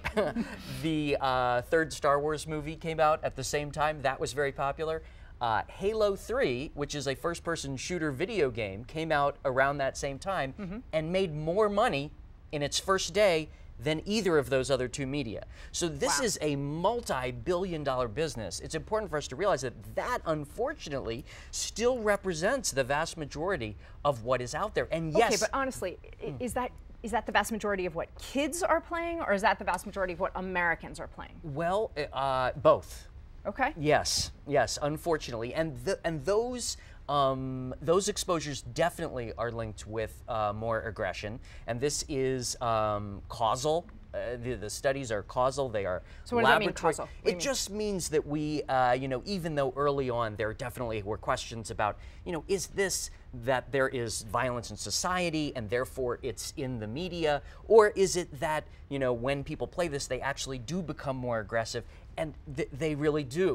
The uh, third Star Wars movie came out at the same time. That was very popular. Uh, Halo three, which is a first-person shooter video game, came out around that same time mm-hmm. and made more money in its first day than either of those other two media. So this wow. is a multi-billion dollar business. It's important for us to realize that that, unfortunately, still represents the vast majority of what is out there. And yes— Okay, but honestly, mm. is that Is that the vast majority of what kids are playing, or is that the vast majority of what Americans are playing? Well, uh, both. Okay. Yes, yes, unfortunately. And, th and those, um, those exposures definitely are linked with uh, more aggression. And this is um, causal. Uh, the, the studies are causal. They are so what does that mean, causal? What do you mean? Just means that we, uh, you know, even though early on there definitely were questions about, you know, is this that there is violence in society and therefore it's in the media, or is it that, you know, when people play this, they actually do become more aggressive, and th they really do.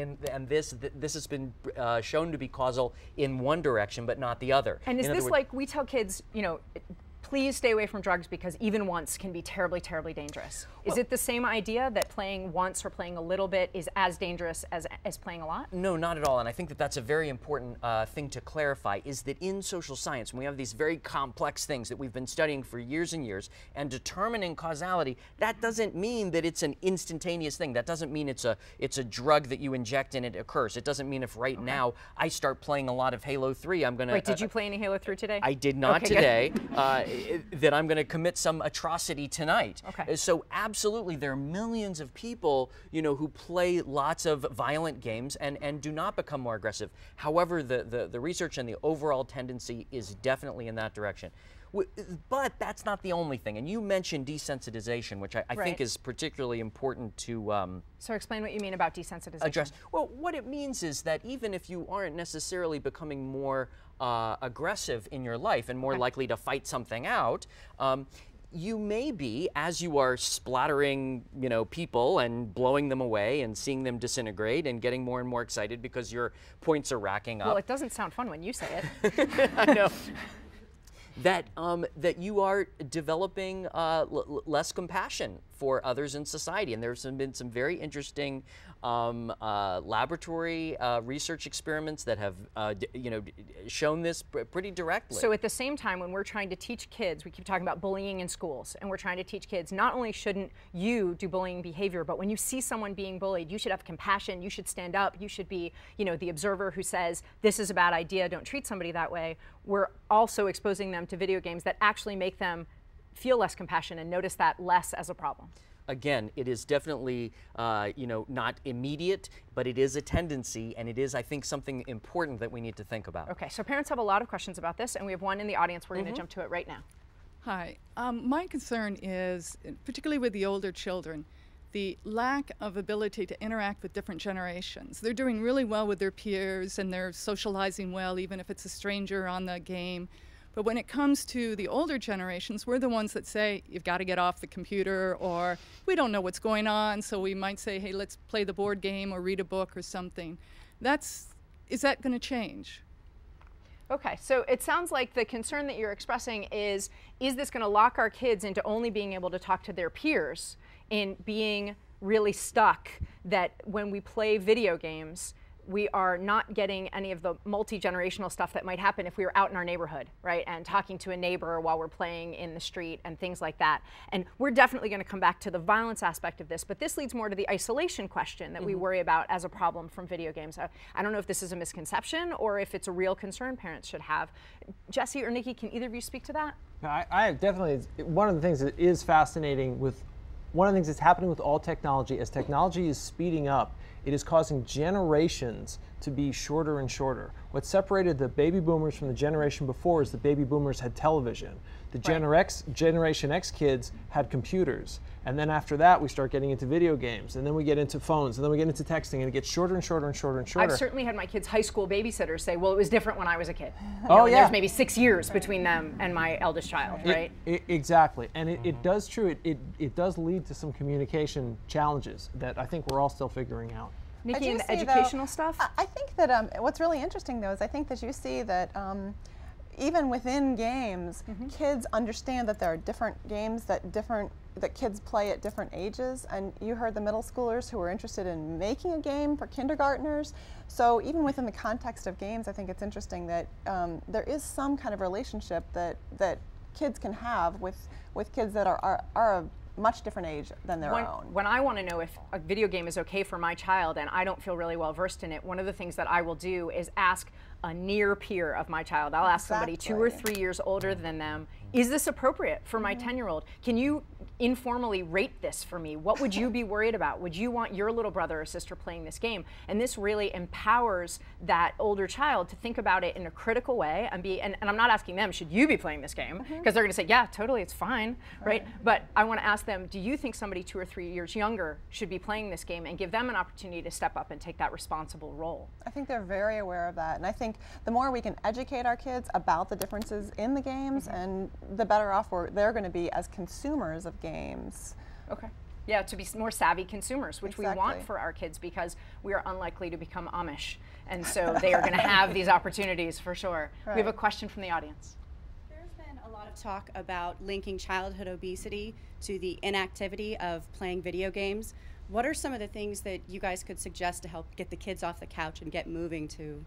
And, and this th this has been uh, shown to be causal in one direction, but not the other. And is in this words, like we tell kids, you know, please stay away from drugs because even once can be terribly, terribly dangerous. Well, is it the same idea that playing once or playing a little bit is as dangerous as, as playing a lot? No, not at all. And I think that that's a very important uh, thing to clarify, is that in social science, when we have these very complex things that we've been studying for years and years and determining causality, that doesn't mean that it's an instantaneous thing. That doesn't mean it's a, it's a drug that you inject and it occurs. It doesn't mean if right okay. now I start playing a lot of Halo three, I'm gonna- Wait, did uh, you play any Halo three today? I did not okay, today. Uh, that I'm going to commit some atrocity tonight. Okay. So absolutely, there are millions of people, you know, who play lots of violent games and, and do not become more aggressive. However, the, the, the research and the overall tendency is definitely in that direction. But that's not the only thing. And you mentioned desensitization, which I, I right. think is particularly important to... Um, so explain what you mean about desensitization. Address. Well, what it means is that even if you aren't necessarily becoming more uh, aggressive in your life and more okay. likely to fight something out, um, you may be, as you are splattering, you know, people and blowing them away and seeing them disintegrate and getting more and more excited because your points are racking up. Well, it doesn't sound fun when you say it. I know. That, um, that you are developing uh, l less compassion for others in society. And there's been some very interesting um, uh, laboratory uh, research experiments that have uh, d you know, d shown this pr pretty directly. So at the same time, when we're trying to teach kids, we keep talking about bullying in schools, and we're trying to teach kids, not only shouldn't you do bullying behavior, but when you see someone being bullied, you should have compassion, you should stand up, you should be, you know, the observer who says, this is a bad idea, don't treat somebody that way. We're also exposing them to video games that actually make them feel less compassion and notice that less as a problem. Again, it is definitely uh, you know, not immediate, but it is a tendency, and it is, I think, something important that we need to think about. Okay, so parents have a lot of questions about this, and we have one in the audience. We're mm-hmm. going to jump to it right now. Hi, um, my concern is, particularly with the older children, the lack of ability to interact with different generations. They're doing really well with their peers, and they're socializing well, even if it's a stranger on the game. But when it comes to the older generations, we're the ones that say, you've got to get off the computer, or we don't know what's going on, so we might say, hey, let's play the board game or read a book or something. That's, is that going to change? Okay, so it sounds like the concern that you're expressing is, is this going to lock our kids into only being able to talk to their peers and being really stuck that when we play video games, we are not getting any of the multi-generational stuff that might happen if we were out in our neighborhood, right, and talking to a neighbor while we're playing in the street and things like that. And we're definitely going to come back to the violence aspect of this, but this leads more to the isolation question that mm-hmm. we worry about as a problem from video games. I, I don't know if this is a misconception or if it's a real concern parents should have. Jesse or Nikki, can either of you speak to that? No, I, I definitely, one of the things that is fascinating with One of the things that's happening with all technology, as technology is speeding up, it is causing generations to be shorter and shorter. What separated the baby boomers from the generation before is the baby boomers had television. The right. Gen X, Generation X kids had computers. And then after that, we start getting into video games, and then we get into phones, and then we get into texting, and it gets shorter and shorter and shorter and shorter. I've certainly had my kids' high school babysitters say, well, it was different when I was a kid. Oh, you know, yeah. There's maybe six years between them and my eldest child, right? It, it, exactly. And it, it does true, it, it, it does lead to some communication challenges that I think we're all still figuring out. Nikki, and the educational though, stuff? I think that um, what's really interesting, though, is I think that you see that um, even within games, mm-hmm. kids understand that there are different games that different that kids play at different ages. And you heard the middle schoolers who were interested in making a game for kindergartners. So even within the context of games, I think it's interesting that um, there is some kind of relationship that that kids can have with with kids that are are, are a much different age than their when, own. When I want to know if a video game is okay for my child and I don't feel really well versed in it, one of the things that I will do is ask a near peer of my child. I'll ask exactly. somebody two or three years older than them, is this appropriate for my ten-year-old? Mm-hmm. Can you informally rate this for me? What would you be worried about? Would you want your little brother or sister playing this game? And this really empowers that older child to think about it in a critical way and be, and, and I'm not asking them, should you be playing this game? Because mm-hmm. they're going to say, yeah, totally, it's fine, right? right? But I want to ask them, do you think somebody two or three years younger should be playing this game, and give them an opportunity to step up and take that responsible role? I think they're very aware of that. And I think the more we can educate our kids about the differences in the games, mm-hmm. and the better off we're, they're going to be as consumers of games. Okay. Yeah, to be more savvy consumers, which exactly. we want for our kids, because we are unlikely to become Amish. And so they are going to have these opportunities for sure. Right. We have a question from the audience. There's been a lot of talk about linking childhood obesity to the inactivity of playing video games. What are some of the things that you guys could suggest to help get the kids off the couch and get moving to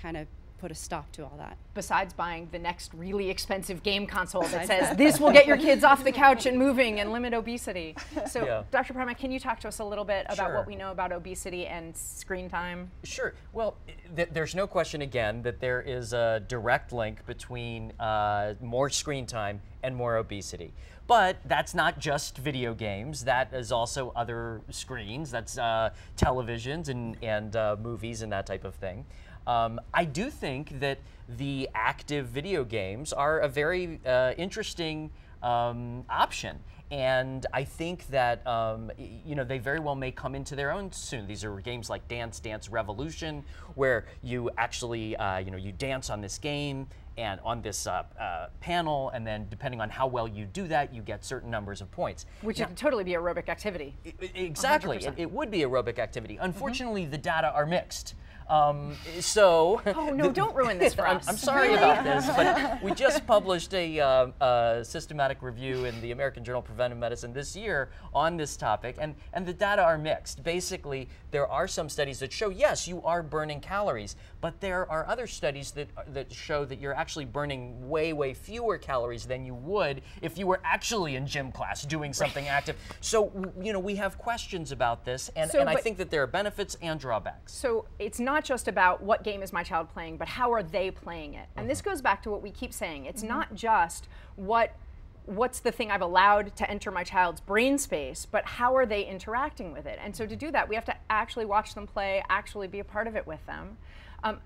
kind of put a stop to all that? Besides buying the next really expensive game console that says, this will get your kids off the couch and moving and limit obesity. So yeah. Doctor Primack, can you talk to us a little bit about sure. what we know about obesity and screen time? Sure. Well, th there's no question, again, that there is a direct link between uh, more screen time and more obesity. But that's not just video games. That is also other screens. That's uh, televisions and, and uh, movies and that type of thing. Um, I do think that the active video games are a very uh, interesting um, option. And I think that um, you know, they very well may come into their own soon. These are games like Dance Dance Revolution, where you actually uh, you know, you dance on this game and on this uh, uh, panel, and then depending on how well you do that, you get certain numbers of points. Which now, would totally be aerobic activity. It, it, exactly, it, it would be aerobic activity. Unfortunately, mm-hmm. the data are mixed. Um, so. Oh no! The, don't ruin this for us. I'm, I'm sorry really? about this, but we just published a uh, uh, systematic review in the American Journal of Preventive Medicine this year on this topic, and and the data are mixed. Basically, there are some studies that show yes, you are burning calories, but there are other studies that that show that you're actually burning way way fewer calories than you would if you were actually in gym class doing something right. active. So you know, we have questions about this, and so, and I think that there are benefits and drawbacks. So it's not. Not just about what game is my child playing, but how are they playing it? And this goes back to what we keep saying. It's mm-hmm. not just what what's the thing I've allowed to enter my child's brain space, but how are they interacting with it? And so to do that, we have to actually watch them play, actually be a part of it with them. Um,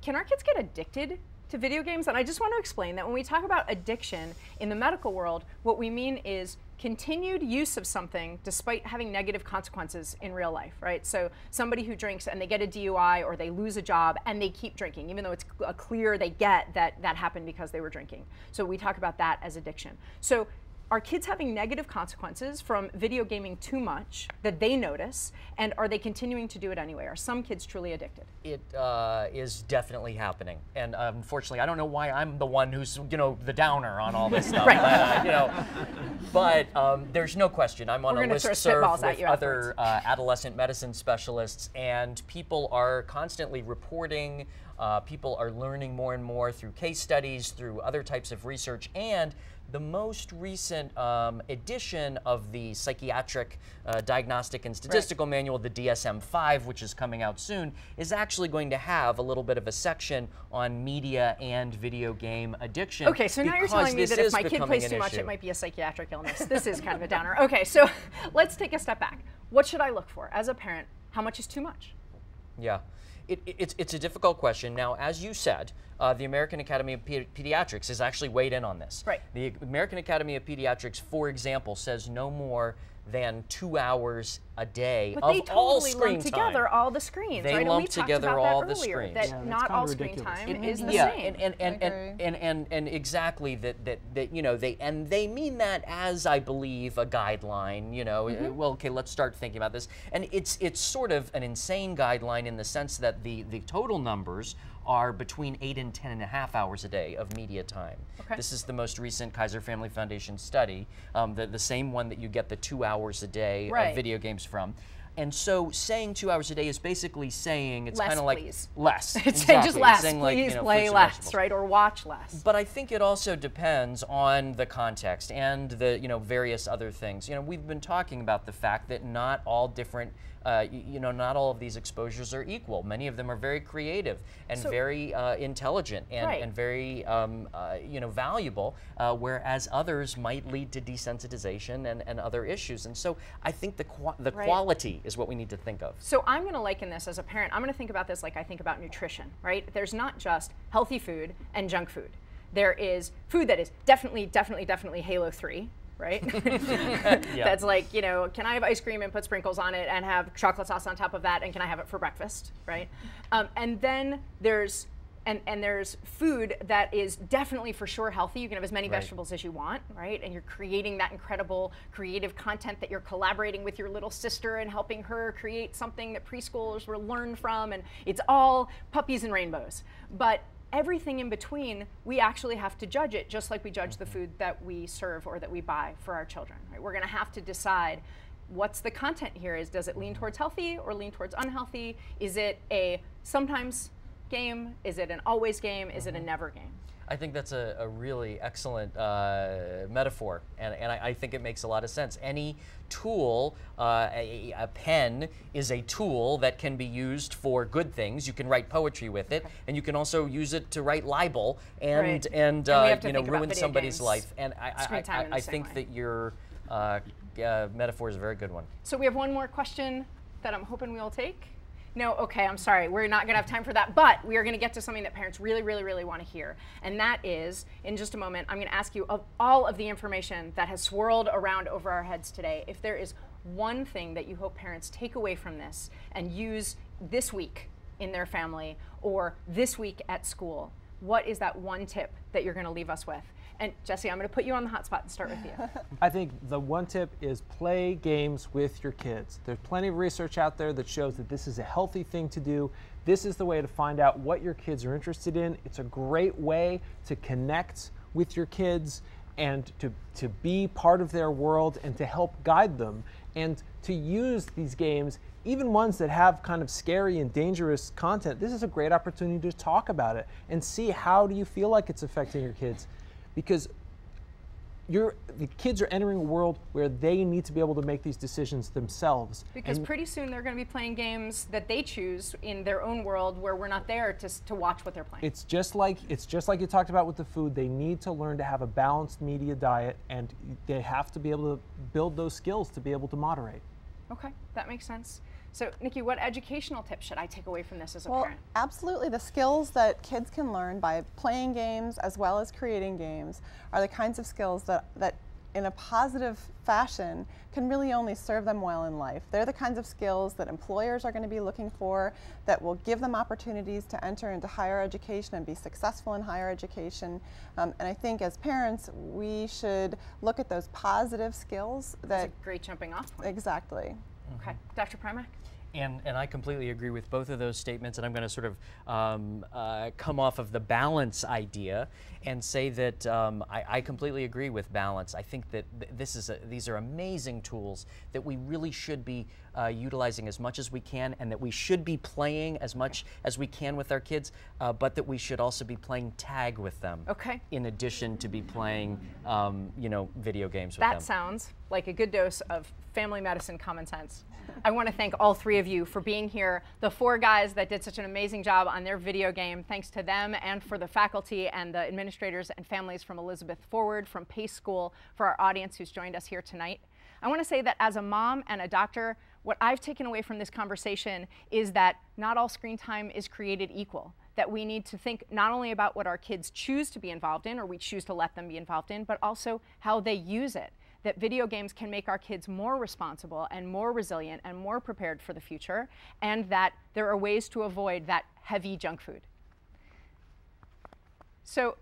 can our kids get addicted to video games. And I just want to explain that when we talk about addiction in the medical world, what we mean is continued use of something despite having negative consequences in real life, right? So somebody who drinks and they get a D U I or they lose a job and they keep drinking, even though it's a clear they get that that happened because they were drinking. So we talk about that as addiction. So are kids having negative consequences from video gaming too much that they notice, and are they continuing to do it anyway? Are some kids truly addicted? It uh, is definitely happening, and um, unfortunately, I don't know why I'm the one who's, you know, the downer on all this stuff. Right. But, uh, you know, but um, there's no question. I'm on We're a list serve with other uh, adolescent medicine specialists, and people are constantly reporting. Uh, people are learning more and more through case studies, through other types of research, and the most recent um, edition of the Psychiatric uh, Diagnostic and Statistical right. Manual, the D S M five, which is coming out soon, is actually going to have a little bit of a section on media and video game addiction. Okay, so now you're telling me that if my kid plays too much, it might be a psychiatric illness. This is kind of a downer. Okay, so let's take a step back. What should I look for as a parent? How much is too much? Yeah. It, it, it's, it's a difficult question. Now, as you said, uh, the American Academy of Pe Pediatrics has actually weighed in on this. Right. The American Academy of Pediatrics, for example, says no more than two hours a day but of totally all screen time. They lump together all the screens. They right? lump together all earlier, the screens. That yeah, not all ridiculous. Screen time it, is the yeah, same. Yeah, and and, okay. and and and and exactly that, that that you know they and they mean that as I believe a guideline. You know, mm-hmm. well, okay, let's start thinking about this. And it's it's sort of an insane guideline in the sense that the the total numbers are between eight and ten and a half hours a day of media time. Okay. This is the most recent Kaiser Family Foundation study, um, the, the same one that you get the two hours a day right. of video games from. And so saying two hours a day is basically saying it's kind of like please. less. It's exactly. just less. It's saying like, please you know, play less, right, or watch less. But I think it also depends on the context and the you know various other things. You know, we've been talking about the fact that not all different, uh, you know, not all of these exposures are equal. Many of them are very creative and so, very uh, intelligent and, right. and very um, uh, you know valuable, uh, whereas others might lead to desensitization and and other issues. And so I think the qu the right. quality is what we need to think of. So I'm going to liken this as a parent. I'm going to think about this like I think about nutrition, right? There's not just healthy food and junk food. There is food that is definitely, definitely, definitely Halo three, right? yeah. That's like, you know, can I have ice cream and put sprinkles on it and have chocolate sauce on top of that, and can I have it for breakfast, right? Um, and then there's And, and there's food that is definitely for sure healthy. You can have as many right. vegetables as you want, right? And you're creating that incredible creative content that you're collaborating with your little sister and helping her create something that preschoolers will learn from, and it's all puppies and rainbows. But everything in between, we actually have to judge it just like we judge the food that we serve or that we buy for our children, right? We're gonna have to decide what's the content here is. Does it lean towards healthy or lean towards unhealthy? Is it a sometimes game? Is it an always game? Is it a never game? I think that's a, a really excellent uh, metaphor, and, and I, I think it makes a lot of sense. Any tool, uh, a, a pen is a tool that can be used for good things. You can write poetry with it, okay. and you can also use it to write libel and right. and, uh, and you know ruin somebody's life. And I, I, I, I think way. that your uh, uh, metaphor is a very good one. So we have one more question that I'm hoping we will take. No, okay, I'm sorry, we're not gonna have time for that, but we are gonna get to something that parents really, really, really wanna hear. And that is, in just a moment, I'm gonna ask you, of all of the information that has swirled around over our heads today, if there is one thing that you hope parents take away from this and use this week in their family or this week at school, what is that one tip that you're gonna leave us with? And Jesse, I'm gonna put you on the hot spot and start with you. I think the one tip is play games with your kids. There's plenty of research out there that shows that this is a healthy thing to do. This is the way to find out what your kids are interested in. It's a great way to connect with your kids and to, to be part of their world and to help guide them and to use these games, even ones that have kind of scary and dangerous content. This is a great opportunity to talk about it and see how do you feel like it's affecting your kids. Because you're, the kids are entering a world where they need to be able to make these decisions themselves. Because and pretty soon they're going to be playing games that they choose in their own world where we're not there to, to watch what they're playing. It's just, like, it's just like you talked about with the food. They need to learn to have a balanced media diet, and they have to be able to build those skills to be able to moderate. Okay, that makes sense. So Nikki, what educational tips should I take away from this as a well, parent? Absolutely. The skills that kids can learn by playing games as well as creating games are the kinds of skills that, that in a positive fashion can really only serve them well in life. They're the kinds of skills that employers are going to be looking for, that will give them opportunities to enter into higher education and be successful in higher education. Um, and I think as parents, we should look at those positive skills. That That's a great jumping off point. Exactly. Mm-hmm. Okay, Doctor Primack? And, and I completely agree with both of those statements, and I'm going to sort of um, uh, come off of the balance idea and say that um, I, I completely agree with balance. I think that th this is a, these are amazing tools that we really should be uh, utilizing as much as we can, and that we should be playing as much as we can with our kids, uh, but that we should also be playing tag with them. Okay. In addition to be playing, um, you know, video games with them. That sounds like a good dose of family medicine common sense. I want to thank all three of you for being here. The four guys that did such an amazing job on their video game, thanks to them, and for the faculty and the administrators and families from Elizabeth Forward, from Pace School, for our audience who's joined us here tonight. I want to say that as a mom and a doctor, what I've taken away from this conversation is that not all screen time is created equal. That we need to think not only about what our kids choose to be involved in, or we choose to let them be involved in, but also how they use it. That video games can make our kids more responsible and more resilient and more prepared for the future, and that there are ways to avoid that heavy junk food. So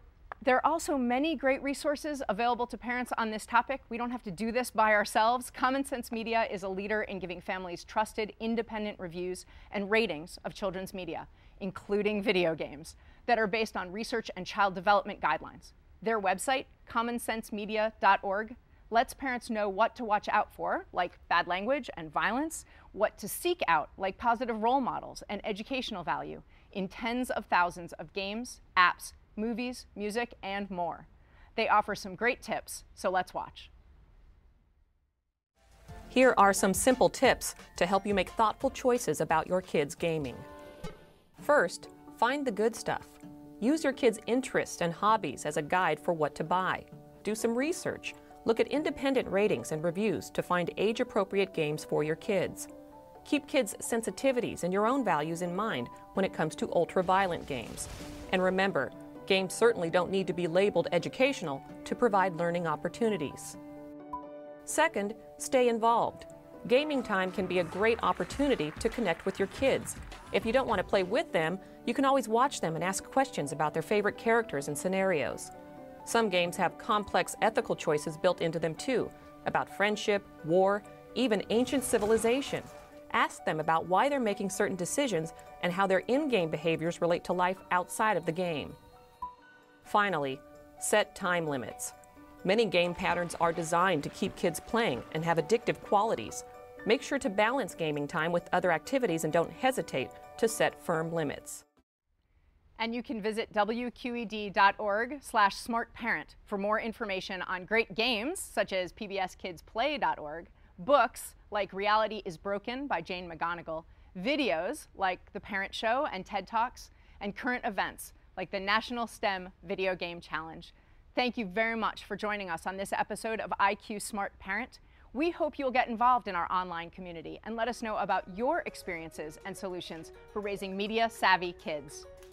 there are also many great resources available to parents on this topic. We don't have to do this by ourselves. Common Sense Media is a leader in giving families trusted, independent reviews and ratings of children's media, including video games, that are based on research and child development guidelines. Their website, common sense media dot org, lets parents know what to watch out for, like bad language and violence, what to seek out, like positive role models and educational value, in tens of thousands of games, apps, movies, music, and more. They offer some great tips, so let's watch. Here are some simple tips to help you make thoughtful choices about your kids' gaming. First, find the good stuff. Use your kids' interests and hobbies as a guide for what to buy. Do some research. Look at independent ratings and reviews to find age-appropriate games for your kids. Keep kids' sensitivities and your own values in mind when it comes to ultra-violent games. And remember, games certainly don't need to be labeled educational to provide learning opportunities. Second, stay involved. Gaming time can be a great opportunity to connect with your kids. If you don't want to play with them, you can always watch them and ask questions about their favorite characters and scenarios. Some games have complex ethical choices built into them too, about friendship, war, even ancient civilization. Ask them about why they're making certain decisions and how their in-game behaviors relate to life outside of the game. Finally, set time limits. Many game patterns are designed to keep kids playing and have addictive qualities. Make sure to balance gaming time with other activities and don't hesitate to set firm limits. And you can visit w q e d dot org slash smart parent for more information on great games, such as p b s kids play dot org, books like Reality is Broken by Jane McGonigal, videos like The Parent Show and TED Talks, and current events like the National STEM Video Game Challenge. Thank you very much for joining us on this episode of I Q Smart Parent. We hope you'll get involved in our online community and let us know about your experiences and solutions for raising media-savvy kids.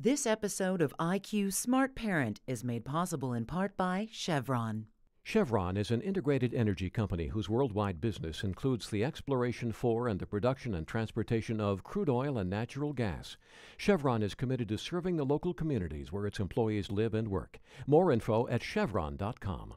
This episode of I Q Smart Parent is made possible in part by Chevron. Chevron is an integrated energy company whose worldwide business includes the exploration for and the production and transportation of crude oil and natural gas. Chevron is committed to serving the local communities where its employees live and work. More info at chevron dot com.